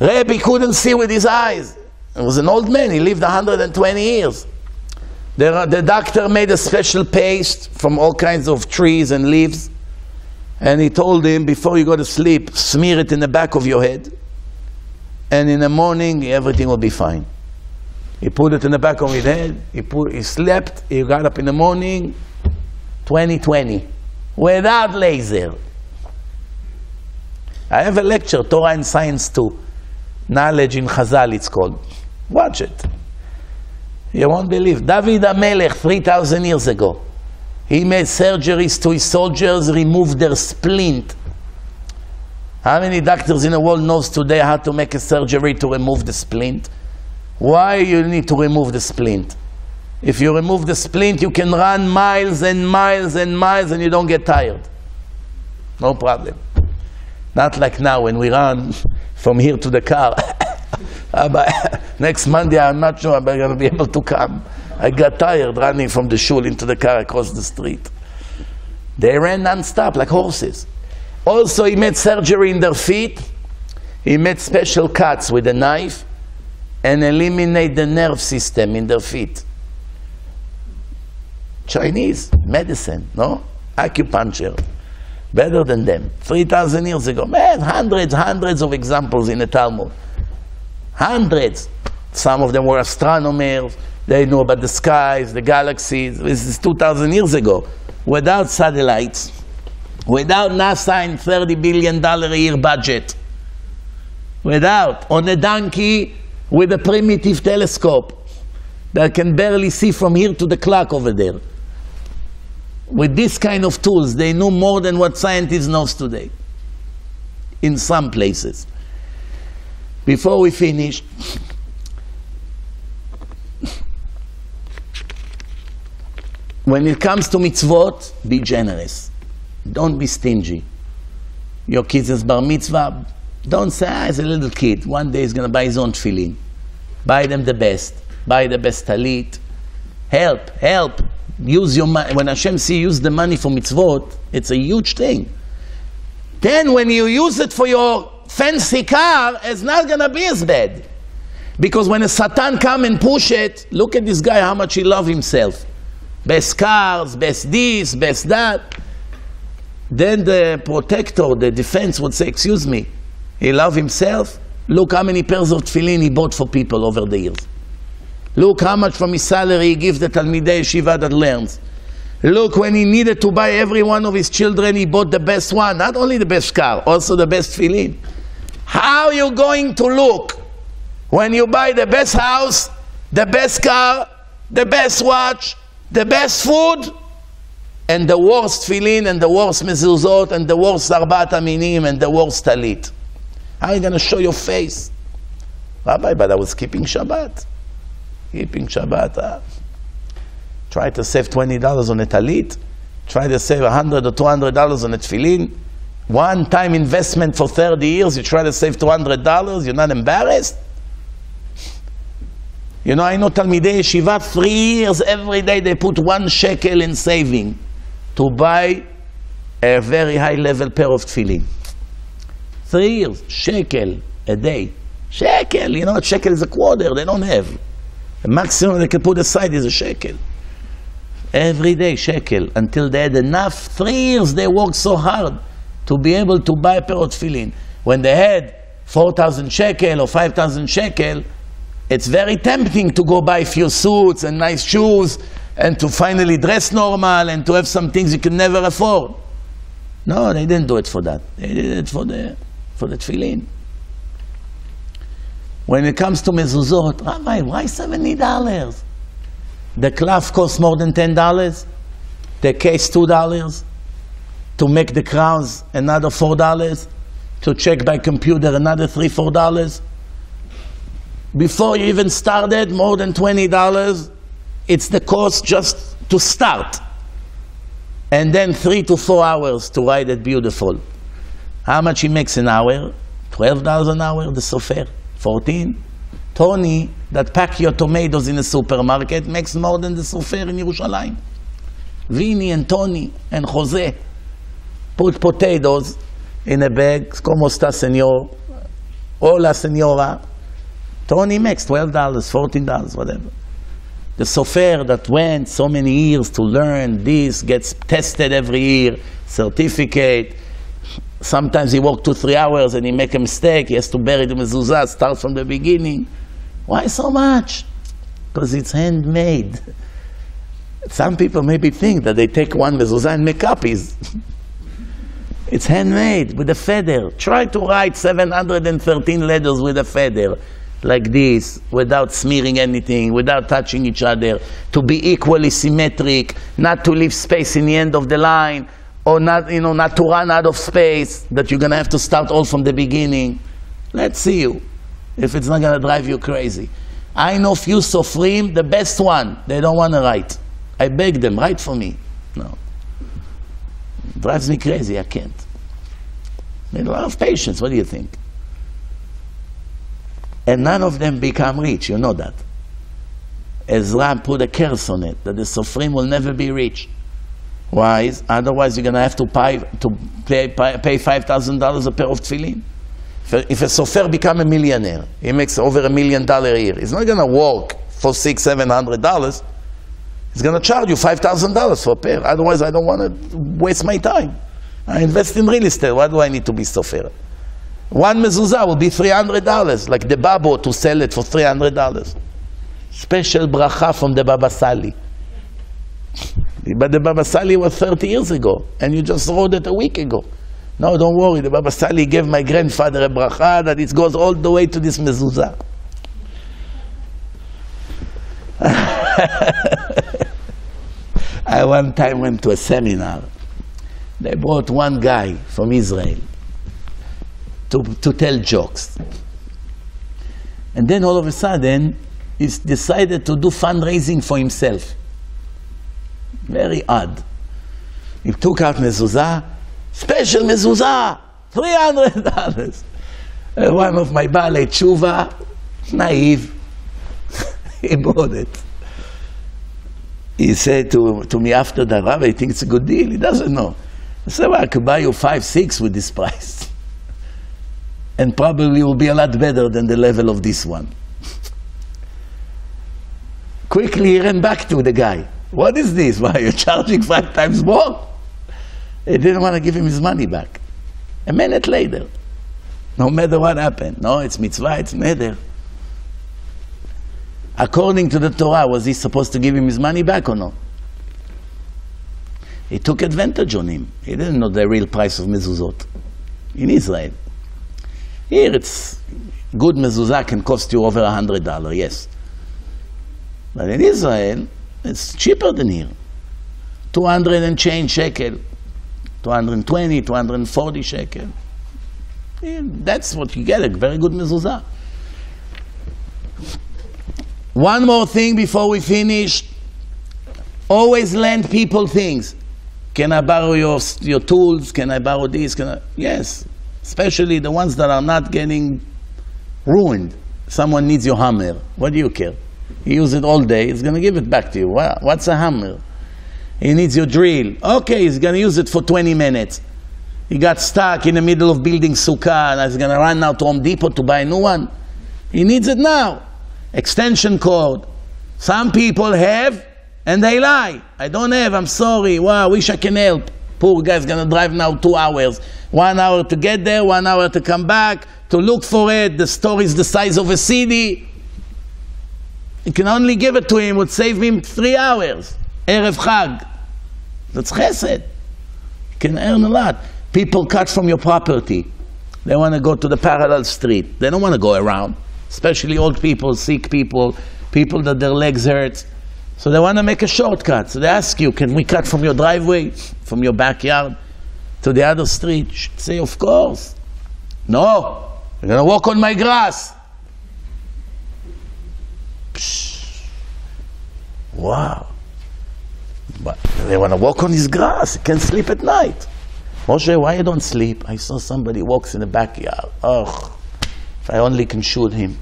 Rebbe couldn't see with his eyes. He was an old man. He lived 120 years. The doctor made a special paste from all kinds of trees and leaves. And he told him, before you go to sleep, smear it in the back of your head. And in the morning, everything will be fine. He put it in the back of his head. He slept. He got up in the morning, 2020, without laser. I have a lecture, Torah and Science 2. Knowledge in Chazal, it's called. Watch it. You won't believe. David HaMelech, 3,000 years ago, he made surgeries to his soldiers, removed their splint. How many doctors in the world knows today how to make a surgery to remove the splint? Why you need to remove the splint? If you remove the splint, you can run miles and miles and miles and you don't get tired. No problem. Not like now when we run from here to the car. Next Monday, I'm not sure I'm going to be able to come. I got tired running from the shul into the car across the street. They ran non-stop like horses. Also, he made surgery in their feet. He made special cuts with a knife and eliminate the nerve system in their feet. Chinese medicine, no? Acupuncture. Better than them. 3,000 years ago. Man, hundreds of examples in the Talmud. Hundreds. Some of them were astronomers. They knew about the skies, the galaxies. This is 2,000 years ago. Without satellites, without NASA and $30 billion a year budget, without on a donkey with a primitive telescope that can barely see from here to the clock over there. With this kind of tools, they knew more than what scientists know today. In some places. Before we finish, when it comes to mitzvot, be generous. Don't be stingy. Your kid is bar mitzvah. Don't say, he's a little kid. One day he's going to buy his own tefillin. Buy them the best. Buy the best talit. Help, help. Use your money. When Hashem sees you use the money for mitzvot, it's a huge thing. then when you use it for your fancy car, it's not going to be as bad. Because when a Satan come and push it, look at this guy, how much he loves himself. Best cars, best this, best that. Then the protector, the defense would say, excuse me, he loves himself? Look how many pairs of tefillin he bought for people over the years. Look how much from his salary he gives the Talmidei Yeshiva that learns. Look, when he needed to buy every one of his children, he bought the best one. Not only the best car, also the best tefillin. How are you going to look when you buy the best house, the best car, the best watch, the best food, and the worst tefillin, and the worst mezuzot, and the worst arbaat aminim, and the worst talit? How are you going to show your face? Rabbi, but I was keeping Shabbat. Keeping Shabbat. Try to save $20 on a talit. Try to save $100 or $200 on a tefillin. One-time investment for 30 years. You try to save $200. You're not embarrassed? You know, I know Talmidei Yeshiva, 3 years, every day they put 1 shekel in saving to buy a very high-level pair of tefillin. 3 years, shekel a day. Shekel, you know, shekel is a quarter, they don't have. The maximum they can put aside is a shekel. Every day, shekel, until they had enough. 3 years they worked so hard to be able to buy a pair of tefillin. When they had 4,000 shekel or 5,000 shekel, it's very tempting to go buy a few suits and nice shoes and to finally dress normal and to have some things you can never afford. No, they didn't do it for that. They did it for the tefillin. When it comes to mezuzot, Rabbi, why $70? The cloth costs more than $10. The case $2. To make the crowns another $4. To check by computer another $3–4. Before you even started, more than $20. It's the cost just to start. And then 3 to 4 hours to write it beautiful. How much he makes an hour? $12 an hour, the sofer. 14. Tony, that pack your tomatoes in the supermarket, makes more than the sofer in Yerushalayim. Vinny and Tony and Jose put potatoes in a bag. Como esta senor? Hola senora. Tony makes $12, $14, whatever. The sofer that went so many years to learn this gets tested every year, certificate. Sometimes he works 2–3 hours and he makes a mistake. He has to bury the mezuzah, starts from the beginning. Why so much? Because it's handmade. Some people maybe think that they take one mezuzah and make copies. It's handmade with a feather. Try to write 713 letters with a feather. Like this, without smearing anything, without touching each other, to be equally symmetric, not to leave space in the end of the line, or not, you know, not to run out of space, that you're gonna have to start all from the beginning. Let's see you, if it's not gonna drive you crazy. I know few sofrim, the best one, they don't wanna write. I beg them, write for me. No. It drives me crazy, I can't. I need a lot of patience, what do you think? And none of them become rich, you know that. Ezra put a curse on it, that the Sofrim will never be rich. Why? Otherwise you're going to have to pay $5,000 a pair of tefillin. If a Sofer becomes a millionaire, he makes over $1 million a year, he's not going to work for $600–700. He's going to charge you $5,000 for a pair. Otherwise I don't want to waste my time. I invest in real estate, why do I need to be Sofer? One mezuzah will be $300, like the Babo to sell it for $300. Special bracha from the Baba Sali. But the Baba Sali was 30 years ago, and you just wrote it a week ago. No, don't worry, the Baba Sali gave my grandfather a bracha that it goes all the way to this mezuzah. I one time went to a seminar. They brought one guy from Israel to tell jokes. And then all of a sudden, he decided to do fundraising for himself. Very odd. He took out mezuzah, special mezuzah, $300. And one of my Baalei Tshuva, naive, he bought it. He said to me after that, Rabbi, I think it's a good deal. He doesn't know. I said, well, I could buy you 5, 6 with this price. And probably will be a lot better than the level of this one. Quickly he ran back to the guy. What is this? Why are you charging 5 times more? He didn't want to give him his money back. A minute later, no matter what happened, no, it's mitzvah, it's neder. According to the Torah, was he supposed to give him his money back or not? He took advantage on him. He didn't know the real price of mezuzot in Israel. Here, it's good mezuzah can cost you over $100, yes. But in Israel, it's cheaper than here. 200 and change shekel. 220, 240 shekel. And that's what you get, a very good mezuzah. One more thing before we finish. Always lend people things. Can I borrow your tools? Can I borrow this? Can I? Yes. Especially the ones that are not getting ruined. Someone needs your hammer. What do you care? You use it all day, he's going to give it back to you. What's a hammer? He needs your drill. Okay, he's going to use it for 20 minutes. He got stuck in the middle of building sukkah and he's going to run out to Home Depot to buy a new one. He needs it now. Extension cord. Some people have and they lie. I don't have, I'm sorry. Wow, I wish I can help. Poor guy's going to drive now 2 hours. 1 hour to get there, 1 hour to come back, to look for it. The store is the size of a city. You can only give it to him, would save him 3 hours. Erev Chag. That's chesed. You can earn a lot. People cut from your property. They want to go to the parallel street. They don't want to go around. Especially old people, sick people, people that their legs hurt. So they want to make a shortcut. So they ask you, can we cut from your driveway, from your backyard, to the other street? You should say, of course. No, you're going to walk on my grass. Wow. But they want to walk on his grass. He can't sleep at night. Moshe, why you don't sleep? I saw somebody walks in the backyard. Oh, if I only can shoot him.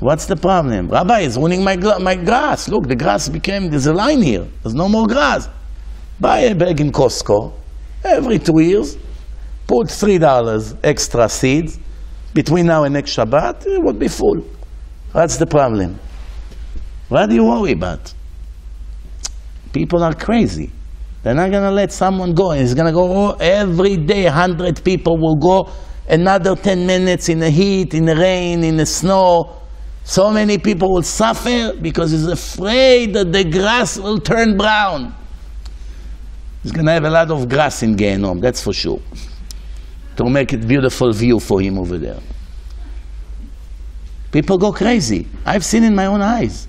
What's the problem? Rabbi is ruining my grass. Look, the grass became, there's a line here. There's no more grass. Buy a bag in Costco. Every 2 years, put $3 extra seeds. Between now and next Shabbat, it would be full. That's the problem. What do you worry about? People are crazy. They're not going to let someone go. It's going to go every day. 100 people will go another 10 minutes in the heat, in the rain, in the snow. So many people will suffer because he's afraid that the grass will turn brown. He's going to have a lot of grass in Gehenom, that's for sure. To make it beautiful view for him over there. People go crazy. I've seen in my own eyes.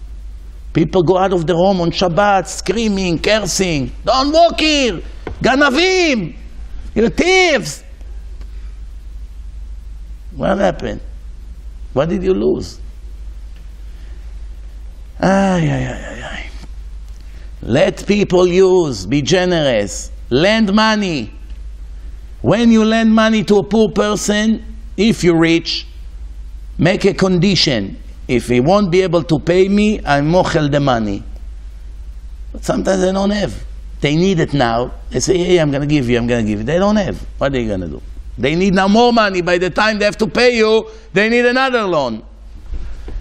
People go out of their home on Shabbat, screaming, cursing. Don't walk here! Ganavim! You're thieves! What happened? What did you lose? Ay, ay, ay, ay, ay. Let people use. Be generous. Lend money. When you lend money to a poor person, if you're rich, make a condition. If he won't be able to pay me, I mochel the money. But sometimes they don't have. They need it now. They say, hey, I'm going to give you, I'm going to give you. They don't have. What are you going to do? They need now more money. By the time they have to pay you, they need another loan.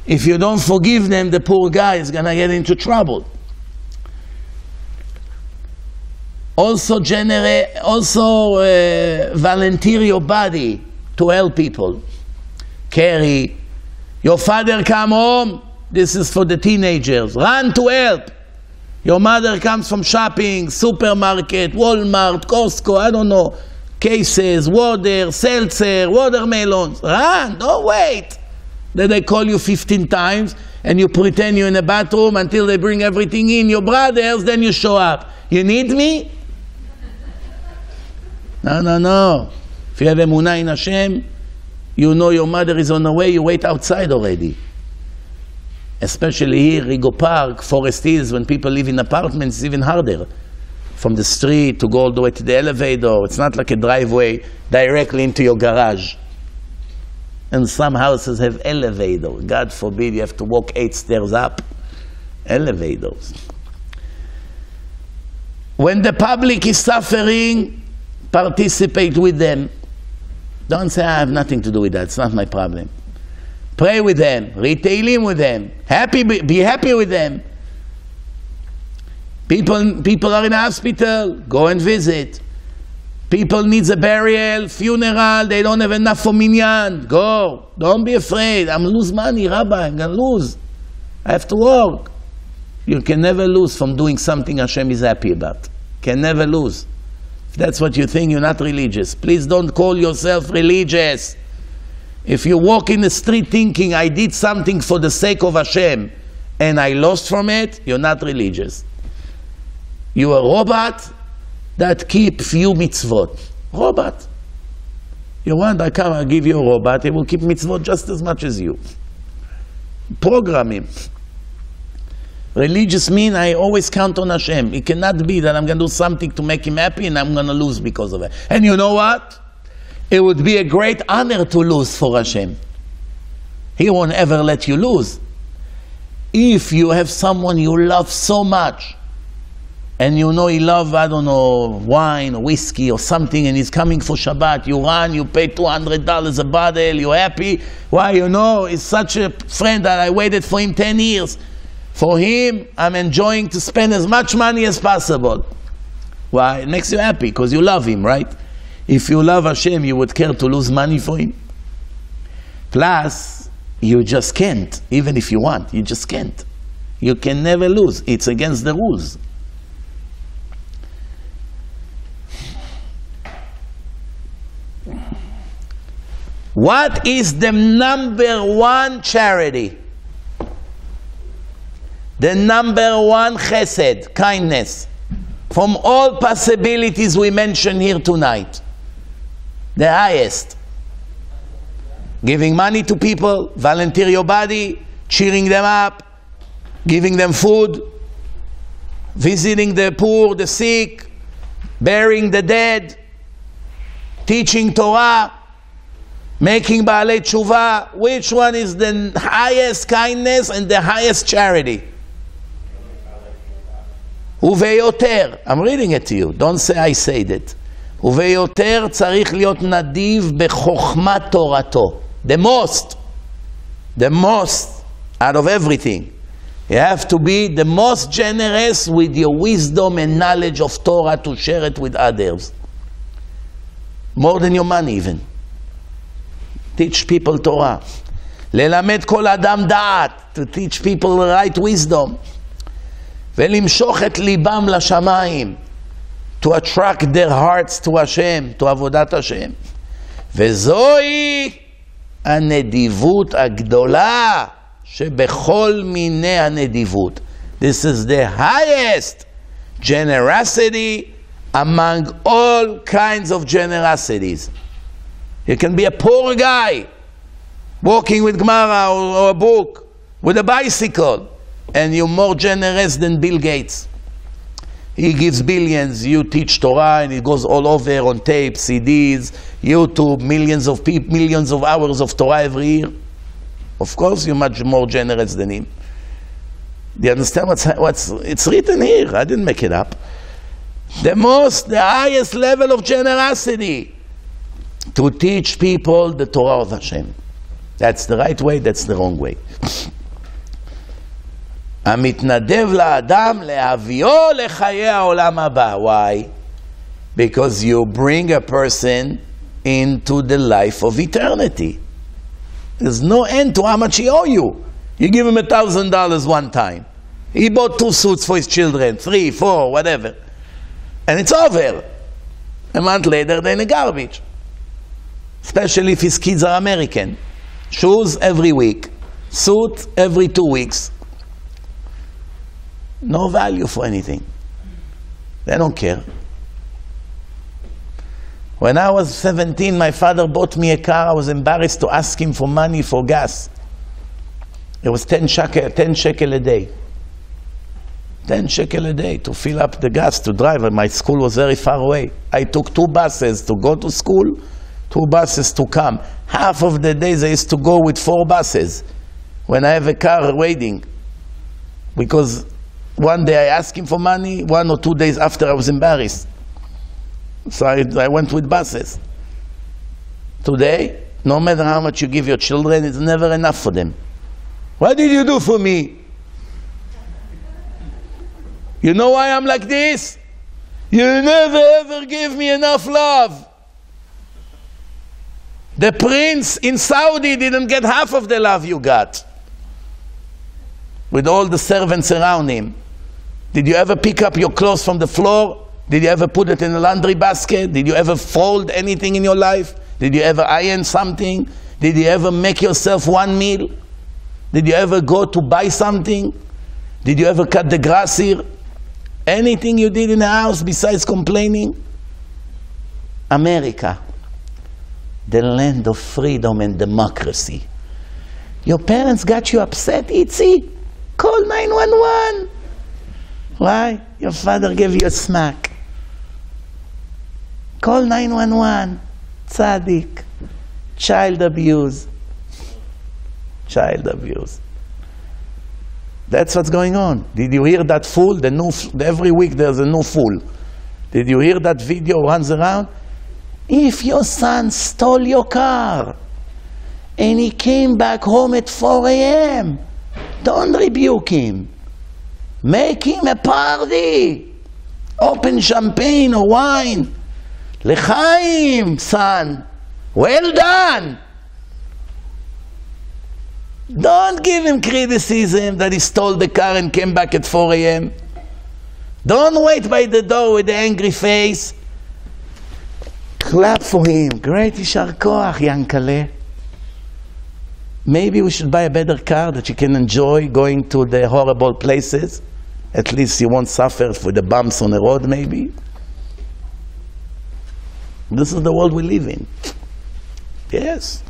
If you don't forgive them, the poor guy is going to get into trouble. Also volunteer your body to help people. Carry. Your father come home. This is for the teenagers. Run to help. Your mother comes from shopping, supermarket, Walmart, Costco, I don't know, cases, water, seltzer, watermelons. Run. Don't wait. Then they call you 15 times and you pretend you're in a bathroom until they bring everything in. Your brothers, then you show up. You need me? No, no, no. If you have emunah in Hashem, you know your mother is on the way, you wait outside already. Especially here, Rigo Park, Forest Hills, when people live in apartments, it's even harder. From the street to go all the way to the elevator, it's not like a driveway directly into your garage. And some houses have elevators. God forbid you have to walk 8 stairs up. Elevators. When the public is suffering, participate with them. Don't say, I have nothing to do with that, it's not my problem. Pray with them, read Tehillim with them, be happy with them. People are in hospital, go and visit. People need a burial, funeral, they don't have enough for minyan, go. Don't be afraid, I'm lose money, Rabbi, I'm gonna lose. I have to work. You can never lose from doing something Hashem is happy about. Can never lose. If that's what you think, you're not religious. Please don't call yourself religious. If you walk in the street thinking, I did something for the sake of Hashem, and I lost from it, you're not religious. You're a robot that keeps few mitzvot. Robot. You want, I come, I'll give you a robot, he will keep mitzvot just as much as you. Program him. Religious means I always count on Hashem. It cannot be that I'm going to do something to make him happy and I'm going to lose because of it. And you know what? It would be a great honor to lose for Hashem. He won't ever let you lose. If you have someone you love so much, and you know he loves, I don't know, wine or whiskey or something, and he's coming for Shabbat, you run, you pay $200 a bottle, you're happy. Why, you know, he's such a friend that I waited for him 10 years. For him, I'm enjoying to spend as much money as possible. Why? It makes you happy because you love him, right? If you love Hashem, you would care to lose money for him. Plus, you just can't. Even if you want, you just can't. You can never lose. It's against the rules. What is the #1 charity? The #1 chesed, kindness. From all possibilities we mentioned here tonight. The highest. Giving money to people, volunteer your body, cheering them up, giving them food, visiting the poor, the sick, burying the dead, teaching Torah, making Baalei Tshuva. Which one is the highest kindness and the highest charity? Uveyoter, I'm reading it to you, don't say I said it. Uveyoter tzarich liot nadiv bechokmat torato. The most out of everything. You have to be the most generous with your wisdom and knowledge of Torah to share it with others. More than your money even. Teach people Torah. Lelamed kol adam da'at, to teach people the right wisdom. ולמשוך את ליבם לשמיים, to attract their hearts to Hashem, to עבודת Hashem. וזוהי הנדיבות הגדולה שבכל מיני הנדיבות. This is the highest generosity among all kinds of generosities. You can be a poor guy walking with Gemara or a book, with a bicycle. And you're more generous than Bill Gates. He gives billions, you teach Torah, and it goes all over on tape, CDs, YouTube, millions of hours of Torah every year. Of course, you're much more generous than him. Do you understand it's written here? I didn't make it up. The highest level of generosity, to teach people the Torah of Hashem. That's the right way, that's the wrong way. המתנדב לאדם להביאו לחיי העולם הבא. Why? Because you bring a person into the life of eternity. There's no end to how much he owes you. You give him $1,000 one time. He bought 2 suits for his children, 3, 4, whatever. And it's over. A month later, they're in the garbage. Especially if his kids are American. Shoes every week. Suit every 2 weeks. No value for anything. They don't care. When I was 17, my father bought me a car. I was embarrassed to ask him for money for gas. It was 10 shekel a day. 10 shekel a day to fill up the gas, to drive. And my school was very far away. I took 2 buses to go to school, 2 buses to come. Half of the days I used to go with 4 buses when I have a car waiting. Because One day I asked him for money, 1 or 2 days after I was embarrassed. So I went with buses. Today, no matter how much you give your children, it's never enough for them. What did you do for me? You know why I'm like this? You never ever give me enough love. The prince in Saudi didn't get half of the love you got. With all the servants around him. Did you ever pick up your clothes from the floor? Did you ever put it in a laundry basket? Did you ever fold anything in your life? Did you ever iron something? Did you ever make yourself one meal? Did you ever go to buy something? Did you ever cut the grass here? Anything you did in the house besides complaining? America, the land of freedom and democracy. Your parents got you upset, Itzi? Call 911. Why? Your father gave you a smack. Call 911. Tzaddik. Child abuse. Child abuse. That's what's going on. Did you hear that fool? Every week there's a new fool. Did you hear that video runs around? If your son stole your car and he came back home at 4 a.m., don't rebuke him. Make him a party. Open champagne or wine. L'chaim, son. Well done. Don't give him criticism that he stole the car and came back at 4 a.m. Don't wait by the door with the angry face. Clap for him. Great Yishar Koach, Yankale. Maybe we should buy a better car that you can enjoy going to the horrible places. At least you won't suffer for the bumps on the road, maybe. This is the world we live in. Yes.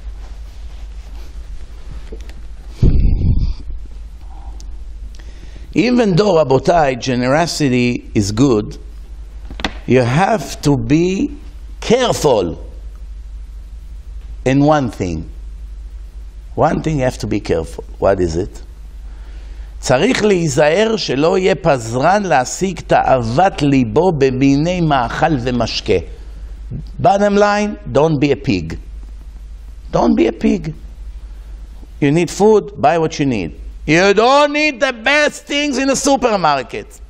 Even though, Rabotai, generosity is good, you have to be careful in one thing. One thing you have to be careful. What is it? צריך להיזהר שלא יהיה פזרן להשיג תאוות ליבו במיני מאכל ומשקה. Bottom line, don't be a pig. Don't be a pig. You need food, buy what you need. You don't need the best things in the supermarket.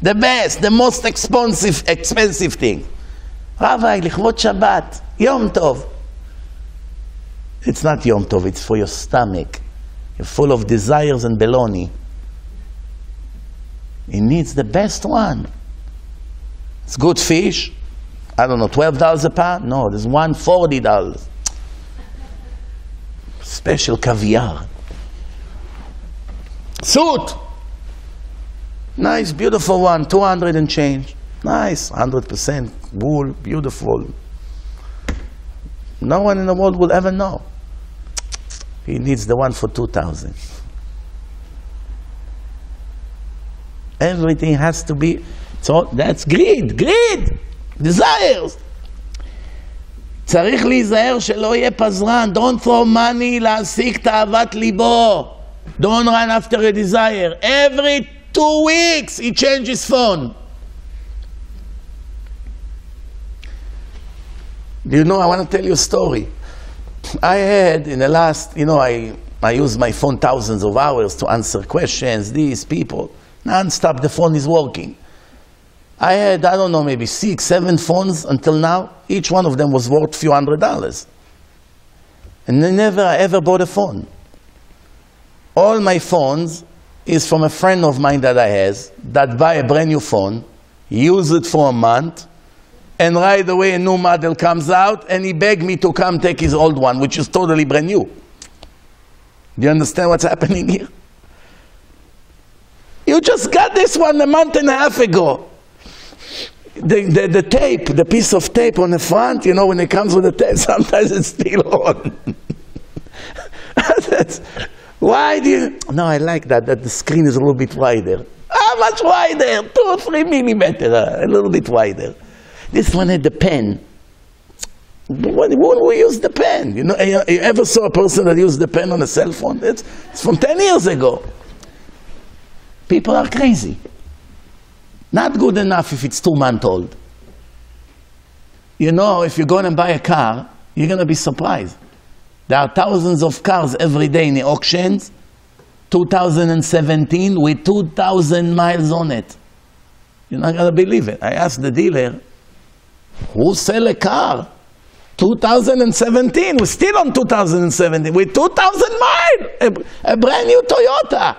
The best, the most expensive thing. Rabbi, לכבוד שבת, יום טוב. It's not Yom Tov, it's for your stomach. You're full of desires and baloney. It needs the best one. It's good fish. I don't know, $12 a pound? No, there's one $40. Special caviar. Suit. Nice, beautiful one, 200 and change. Nice, 100% wool, beautiful. No one in the world will ever know. He needs the one for 2,000. Everything has to be, so that's greed, greed, desires. צריך להיזהר שלא יהיה פזרן. Don't throw money להשיג תאוות ליבו. Don't run after a desire. Every 2 weeks he changes phone. Do you know, I want to tell you a story. I had in the last, you know, I use my phone thousands of hours to answer questions, these people. Non-stop, the phone is working. I had, I don't know, maybe 6, 7 phones until now. Each one of them was worth a few $100s. And never, I ever bought a phone. All my phones is from a friend of mine that I has, that buy a brand new phone, use it for a month, and right away a new model comes out, and he begged me to come take his old one, which is totally brand new. Do you understand what's happening here? You just got this one a month and a half ago. The tape, the piece of tape on the front, you know, when it comes with the tape, sometimes it's still on. Why do you... No, I like that the screen is a little bit wider. How much wider? 2 or 3 millimeters, a little bit wider. This one had the pen. When we use the pen? You know, you ever saw a person that used the pen on a cell phone? It's from 10 years ago. People are crazy. Not good enough if it's 2 months old. You know, if you go and buy a car, you're going to be surprised. There are thousands of cars every day in the auctions, 2017 with 2,000 miles on it. You're not going to believe it. I asked the dealer, who sell a car? 2017, we're still on 2017, with 2,000 miles, a brand new Toyota.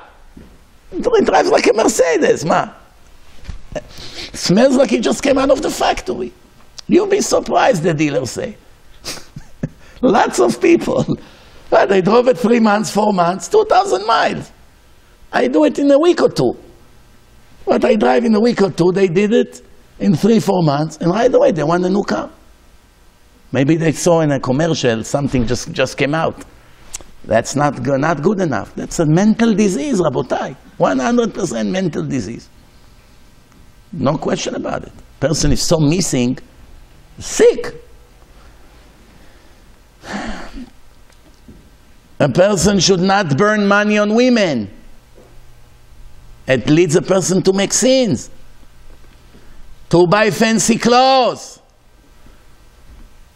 It drives like a Mercedes, man. Smells like it just came out of the factory. You'll be surprised, the dealers say. Lots of people. Well, they drove it 3 months, 4 months, 2,000 miles. I do it in a week or two. What I drive in a week or two, they did it in 3, 4 months, and right away they want a new car. Maybe they saw in a commercial something just came out. That's not good enough. That's a mental disease, Rabotai. 100% mental disease. No question about it. Person is so missing, sick. A person should not burn money on women. It leads a person to make sins. To buy fancy clothes.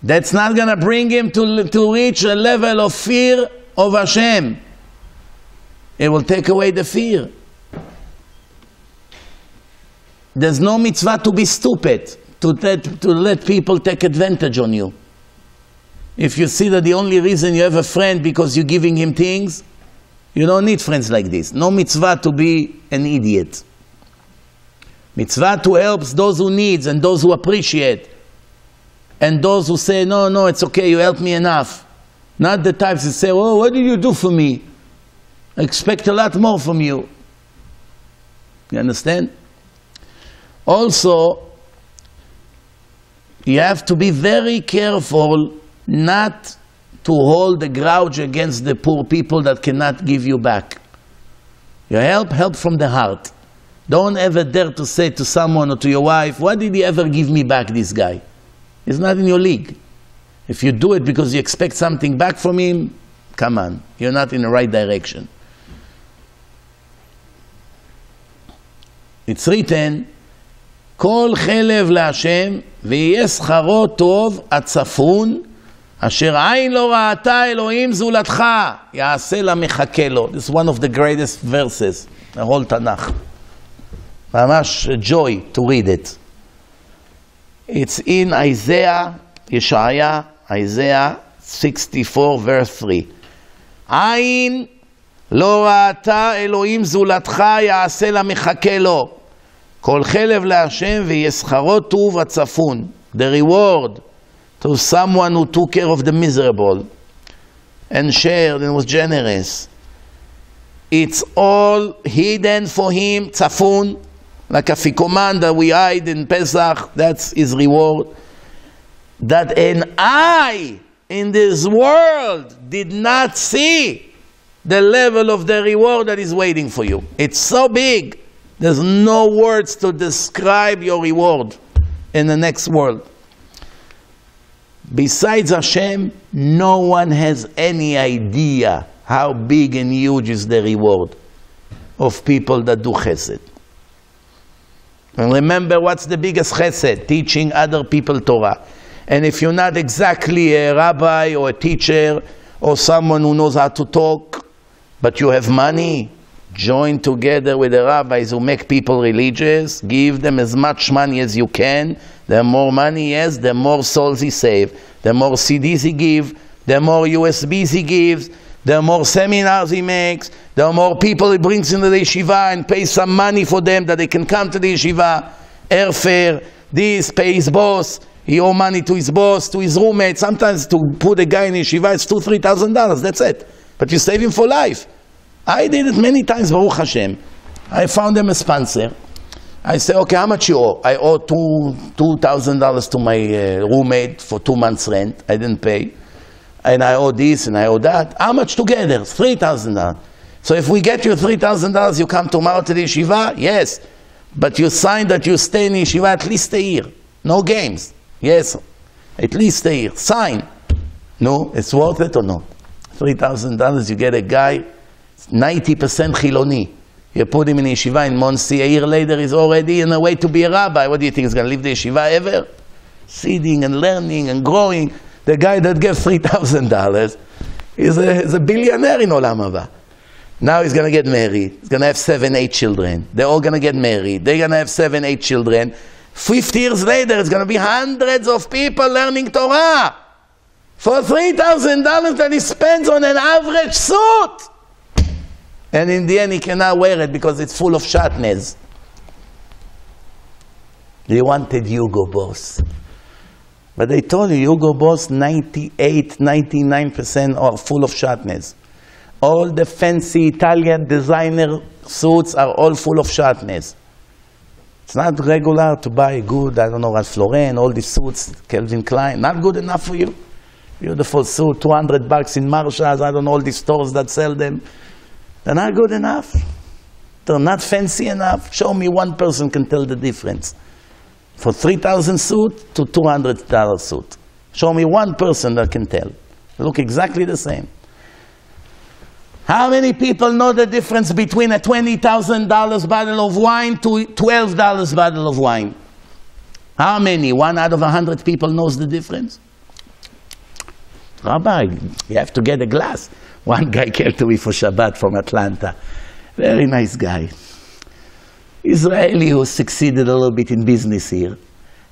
That's not going to bring him to reach a level of fear of Hashem. It will take away the fear. There's no mitzvah to be stupid, to let people take advantage on you. If you see that the only reason you have a friend because you're giving him things, you don't need friends like this. No mitzvah to be an idiot. Mitzvah to help those who need and those who appreciate. And those who say, no, no, it's okay, you helped me enough. Not the types that say, oh, what did you do for me? I expect a lot more from you. You understand? Also, you have to be very careful not to hold a grudge against the poor people that cannot give you back. Your help from the heart. Don't ever dare to say to someone or to your wife, why did he ever give me back, this guy? It's not in your league. If you do it because you expect something back from him, come on, you're not in the right direction. It's written, "Kol chelev laHashem v'yeh scharo tov atzafun asher ain lo ra'ata Elohim zulatcha ya'aseh lamechakeh lo." This is one of the greatest verses, the whole Tanakh. Mamash a joy to read it. It's in Isaiah 64, verse 3. Ain lo ra'ata Elohim zulatcha ya'aseh lamechakeh lo. Kol chelev laHashem v'yescharu tuv atzafun. The reward to someone who took care of the miserable and shared and was generous. It's all hidden for him, tzafun. Like a fikoman that we hide in Pesach, that's his reward. That an eye in this world did not see the level of the reward that is waiting for you. It's so big, there's no words to describe your reward in the next world. Besides Hashem, no one has any idea how big and huge is the reward of people that do chesed. And remember, what's the biggest chesed? Teaching other people Torah. And if you're not exactly a rabbi or a teacher or someone who knows how to talk, but you have money, join together with the rabbis who make people religious. Give them as much money as you can. The more money he has, the more souls he saves. The more CDs he gives, the more USBs he gives, the more seminars he makes, the more people he brings into the yeshiva and pays some money for them that they can come to the yeshiva. Airfare, this, pay his boss. He owes money to his boss, to his roommate. Sometimes to put a guy in yeshiva, it's $2,000, $3,000. That's it. But you save him for life. I did it many times, Baruch Hashem. I found them a sponsor. I say, okay, how much you owe? I owe $2,000 to my roommate for 2 months' rent. I didn't pay. And I owe this and I owe that. How much together? $3,000. So if we get you $3,000, you come tomorrow to the yeshiva? Yes. But you sign that you stay in yeshiva at least a year. No games. Yes. At least a year. Sign. No, it's worth it or not? $3,000, you get a guy 90% Chiloni, You put him in a yeshiva in Monsey, a year later he's already on the way to be a rabbi. What do you think, he's going to leave the yeshiva ever? Seeding and learning and growing. The guy that gets $3,000 is a billionaire in Olam Haba. Now he's going to get married. He's going to have 7, 8 children. They're all going to get married. They're going to have 7, 8 children. 50 years later, it's going to be hundreds of people learning Torah for $3,000 that he spends on an average suit. And in the end, he cannot wear it because it's full of shatnez. They wanted Hugo Boss. But they told you, Hugo Boss, 98, 99% are full of shatnez. All the fancy Italian designer suits are all full of shatnez. It's not regular to buy good, I don't know, Ralph Lauren, all these suits, Calvin Klein, not good enough for you. Beautiful suit, $200 in Marshalls, I don't know, all these stores that sell them. They're not good enough. They're not fancy enough. Show me one person can tell the difference. For $3,000 suit to $200 suit. Show me one person that can tell. They look exactly the same. How many people know the difference between a $20,000 bottle of wine to a $12 bottle of wine? How many? 1 out of 100 people knows the difference? Rabbi, you have to get a glass. One guy came to me for Shabbat from Atlanta. Very nice guy. Israeli who succeeded a little bit in business here.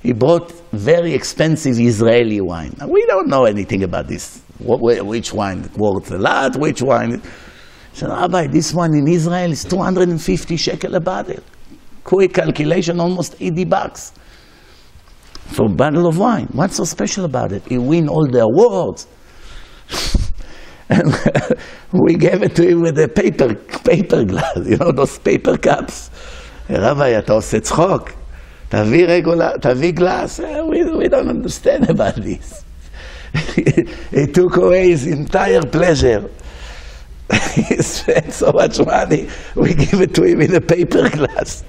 He bought very expensive Israeli wine. Now, we don't know anything about this. Which wine worth a lot, which wine. So Rabbi, this one in Israel is 250 shekel a bottle. Quick calculation, almost $80 for a bottle of wine. What's so special about it? He win all the awards. And we gave it to him with a paper glass, you know, those paper cups. Rabbi, אתה עושה צחוק. תביא glass. We don't understand about this. He took away his entire pleasure. He spent so much money, we give it to him in a paper glass.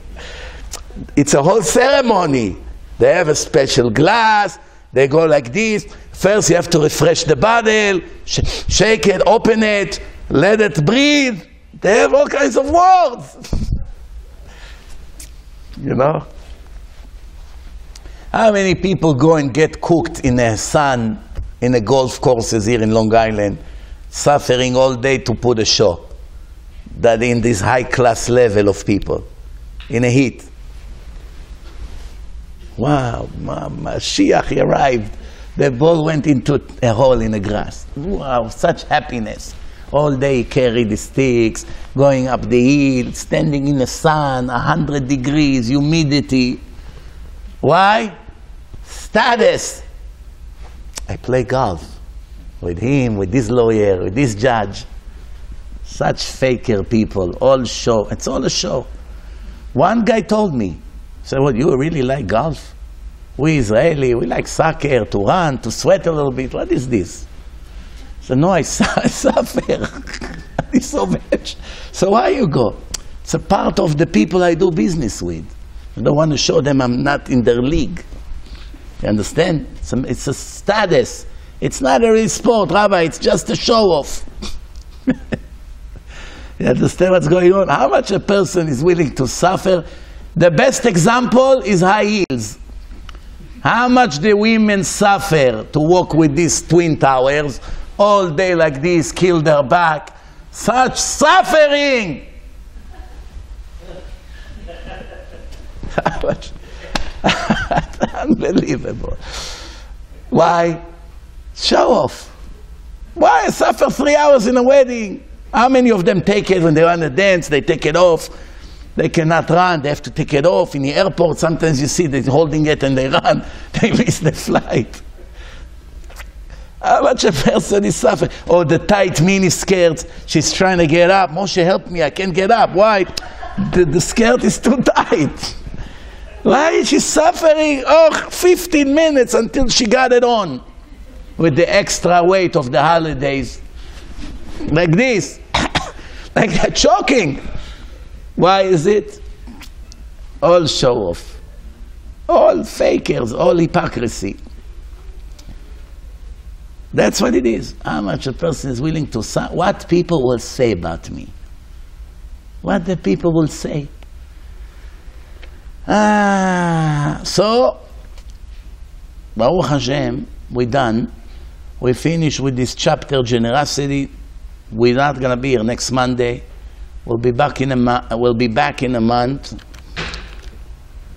It's a whole ceremony. They have a special glass, they go like this. First you have to refresh the bottle, shake it, open it, let it breathe. They have all kinds of words. You know? How many people go and get cooked in the sun, in the golf courses here in Long Island, suffering all day to put a show? That in this high class level of people, in a heat. Wow, Mashiach arrived. The ball went into a hole in the grass. Wow, such happiness. All day he carried the sticks, going up the hill, standing in the sun, 100 degrees, humidity. Why? Status. I play golf with him, with this lawyer, with this judge. Such faker people, all show. It's all a show. One guy told me, so what, you really like golf? We Israeli, we like soccer, to run, to sweat a little bit. What is this? So no, I suffer. It's so much. So why you go? It's a part of the people I do business with. I don't want to show them I'm not in their league. You understand? It's a status. It's not a real sport, Rabbi. It's just a show-off. You understand what's going on? How much a person is willing to suffer? The best example is high heels. How much the women suffer to walk with these twin towers all day like this, kill their back. Such suffering! How much? Unbelievable. Why? Show off. Why suffer 3 hours in a wedding? How many of them take it when they want to dance? They take it off. They cannot run. They have to take it off. In the airport, sometimes you see they're holding it and they run. They miss the flight. How much a person is suffering? Or the tight mini skirts. She's trying to get up. Moshe, help me. I can't get up. Why? The skirt is too tight. Why is she suffering? Oh, 15 minutes until she got it on. With the extra weight of the holidays. Like this. Like that, choking. Why is it? All show-off. All fakers, all hypocrisy. That's what it is. How much a person is willing to... What people will say about me. what the people will say. So, Baruch Hashem, we done. We finish with this chapter, generosity. We're not gonna be here next Monday. We'll be back in a month.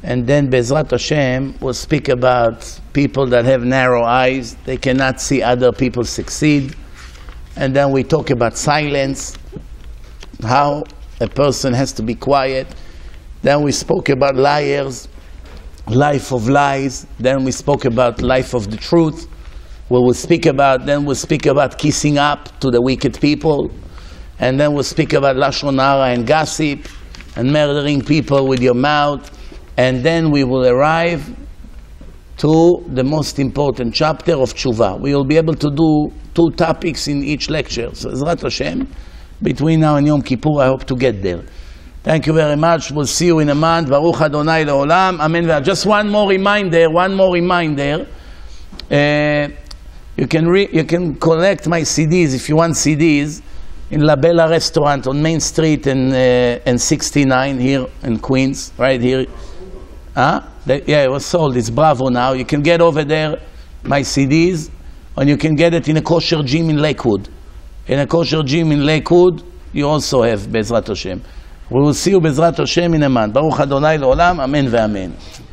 And then Bezrat Hashem will speak about people that have narrow eyes. They cannot see other people succeed. And then we talk about silence, how a person has to be quiet. Then we spoke about liars, life of lies. Then we spoke about life of the truth. We will speak about, then we'll speak about kissing up to the wicked people. And then we'll speak about Lashon Hara and gossip and murdering people with your mouth. And then we will arrive to the most important chapter of Tshuva. We will be able to do 2 topics in each lecture. So, Ezrat Hashem, between now and Yom Kippur, I hope to get there. Thank you very much. We'll see you in a month. Baruch Adonai Leolam. Amen. Just one more reminder. You can collect my CDs if you want CDs in La Bella Restaurant on Main Street and 69 here in Queens, right here. Huh? Yeah, it was sold. It's Bravo now. You can get over there my CDs, and you can get it in a kosher gym in Lakewood. In a kosher gym in Lakewood, you also have Bezrat Hashem. We will see you Bezrat Hashem in a month. Baruch Adonai Leolam. Amen ve'amen.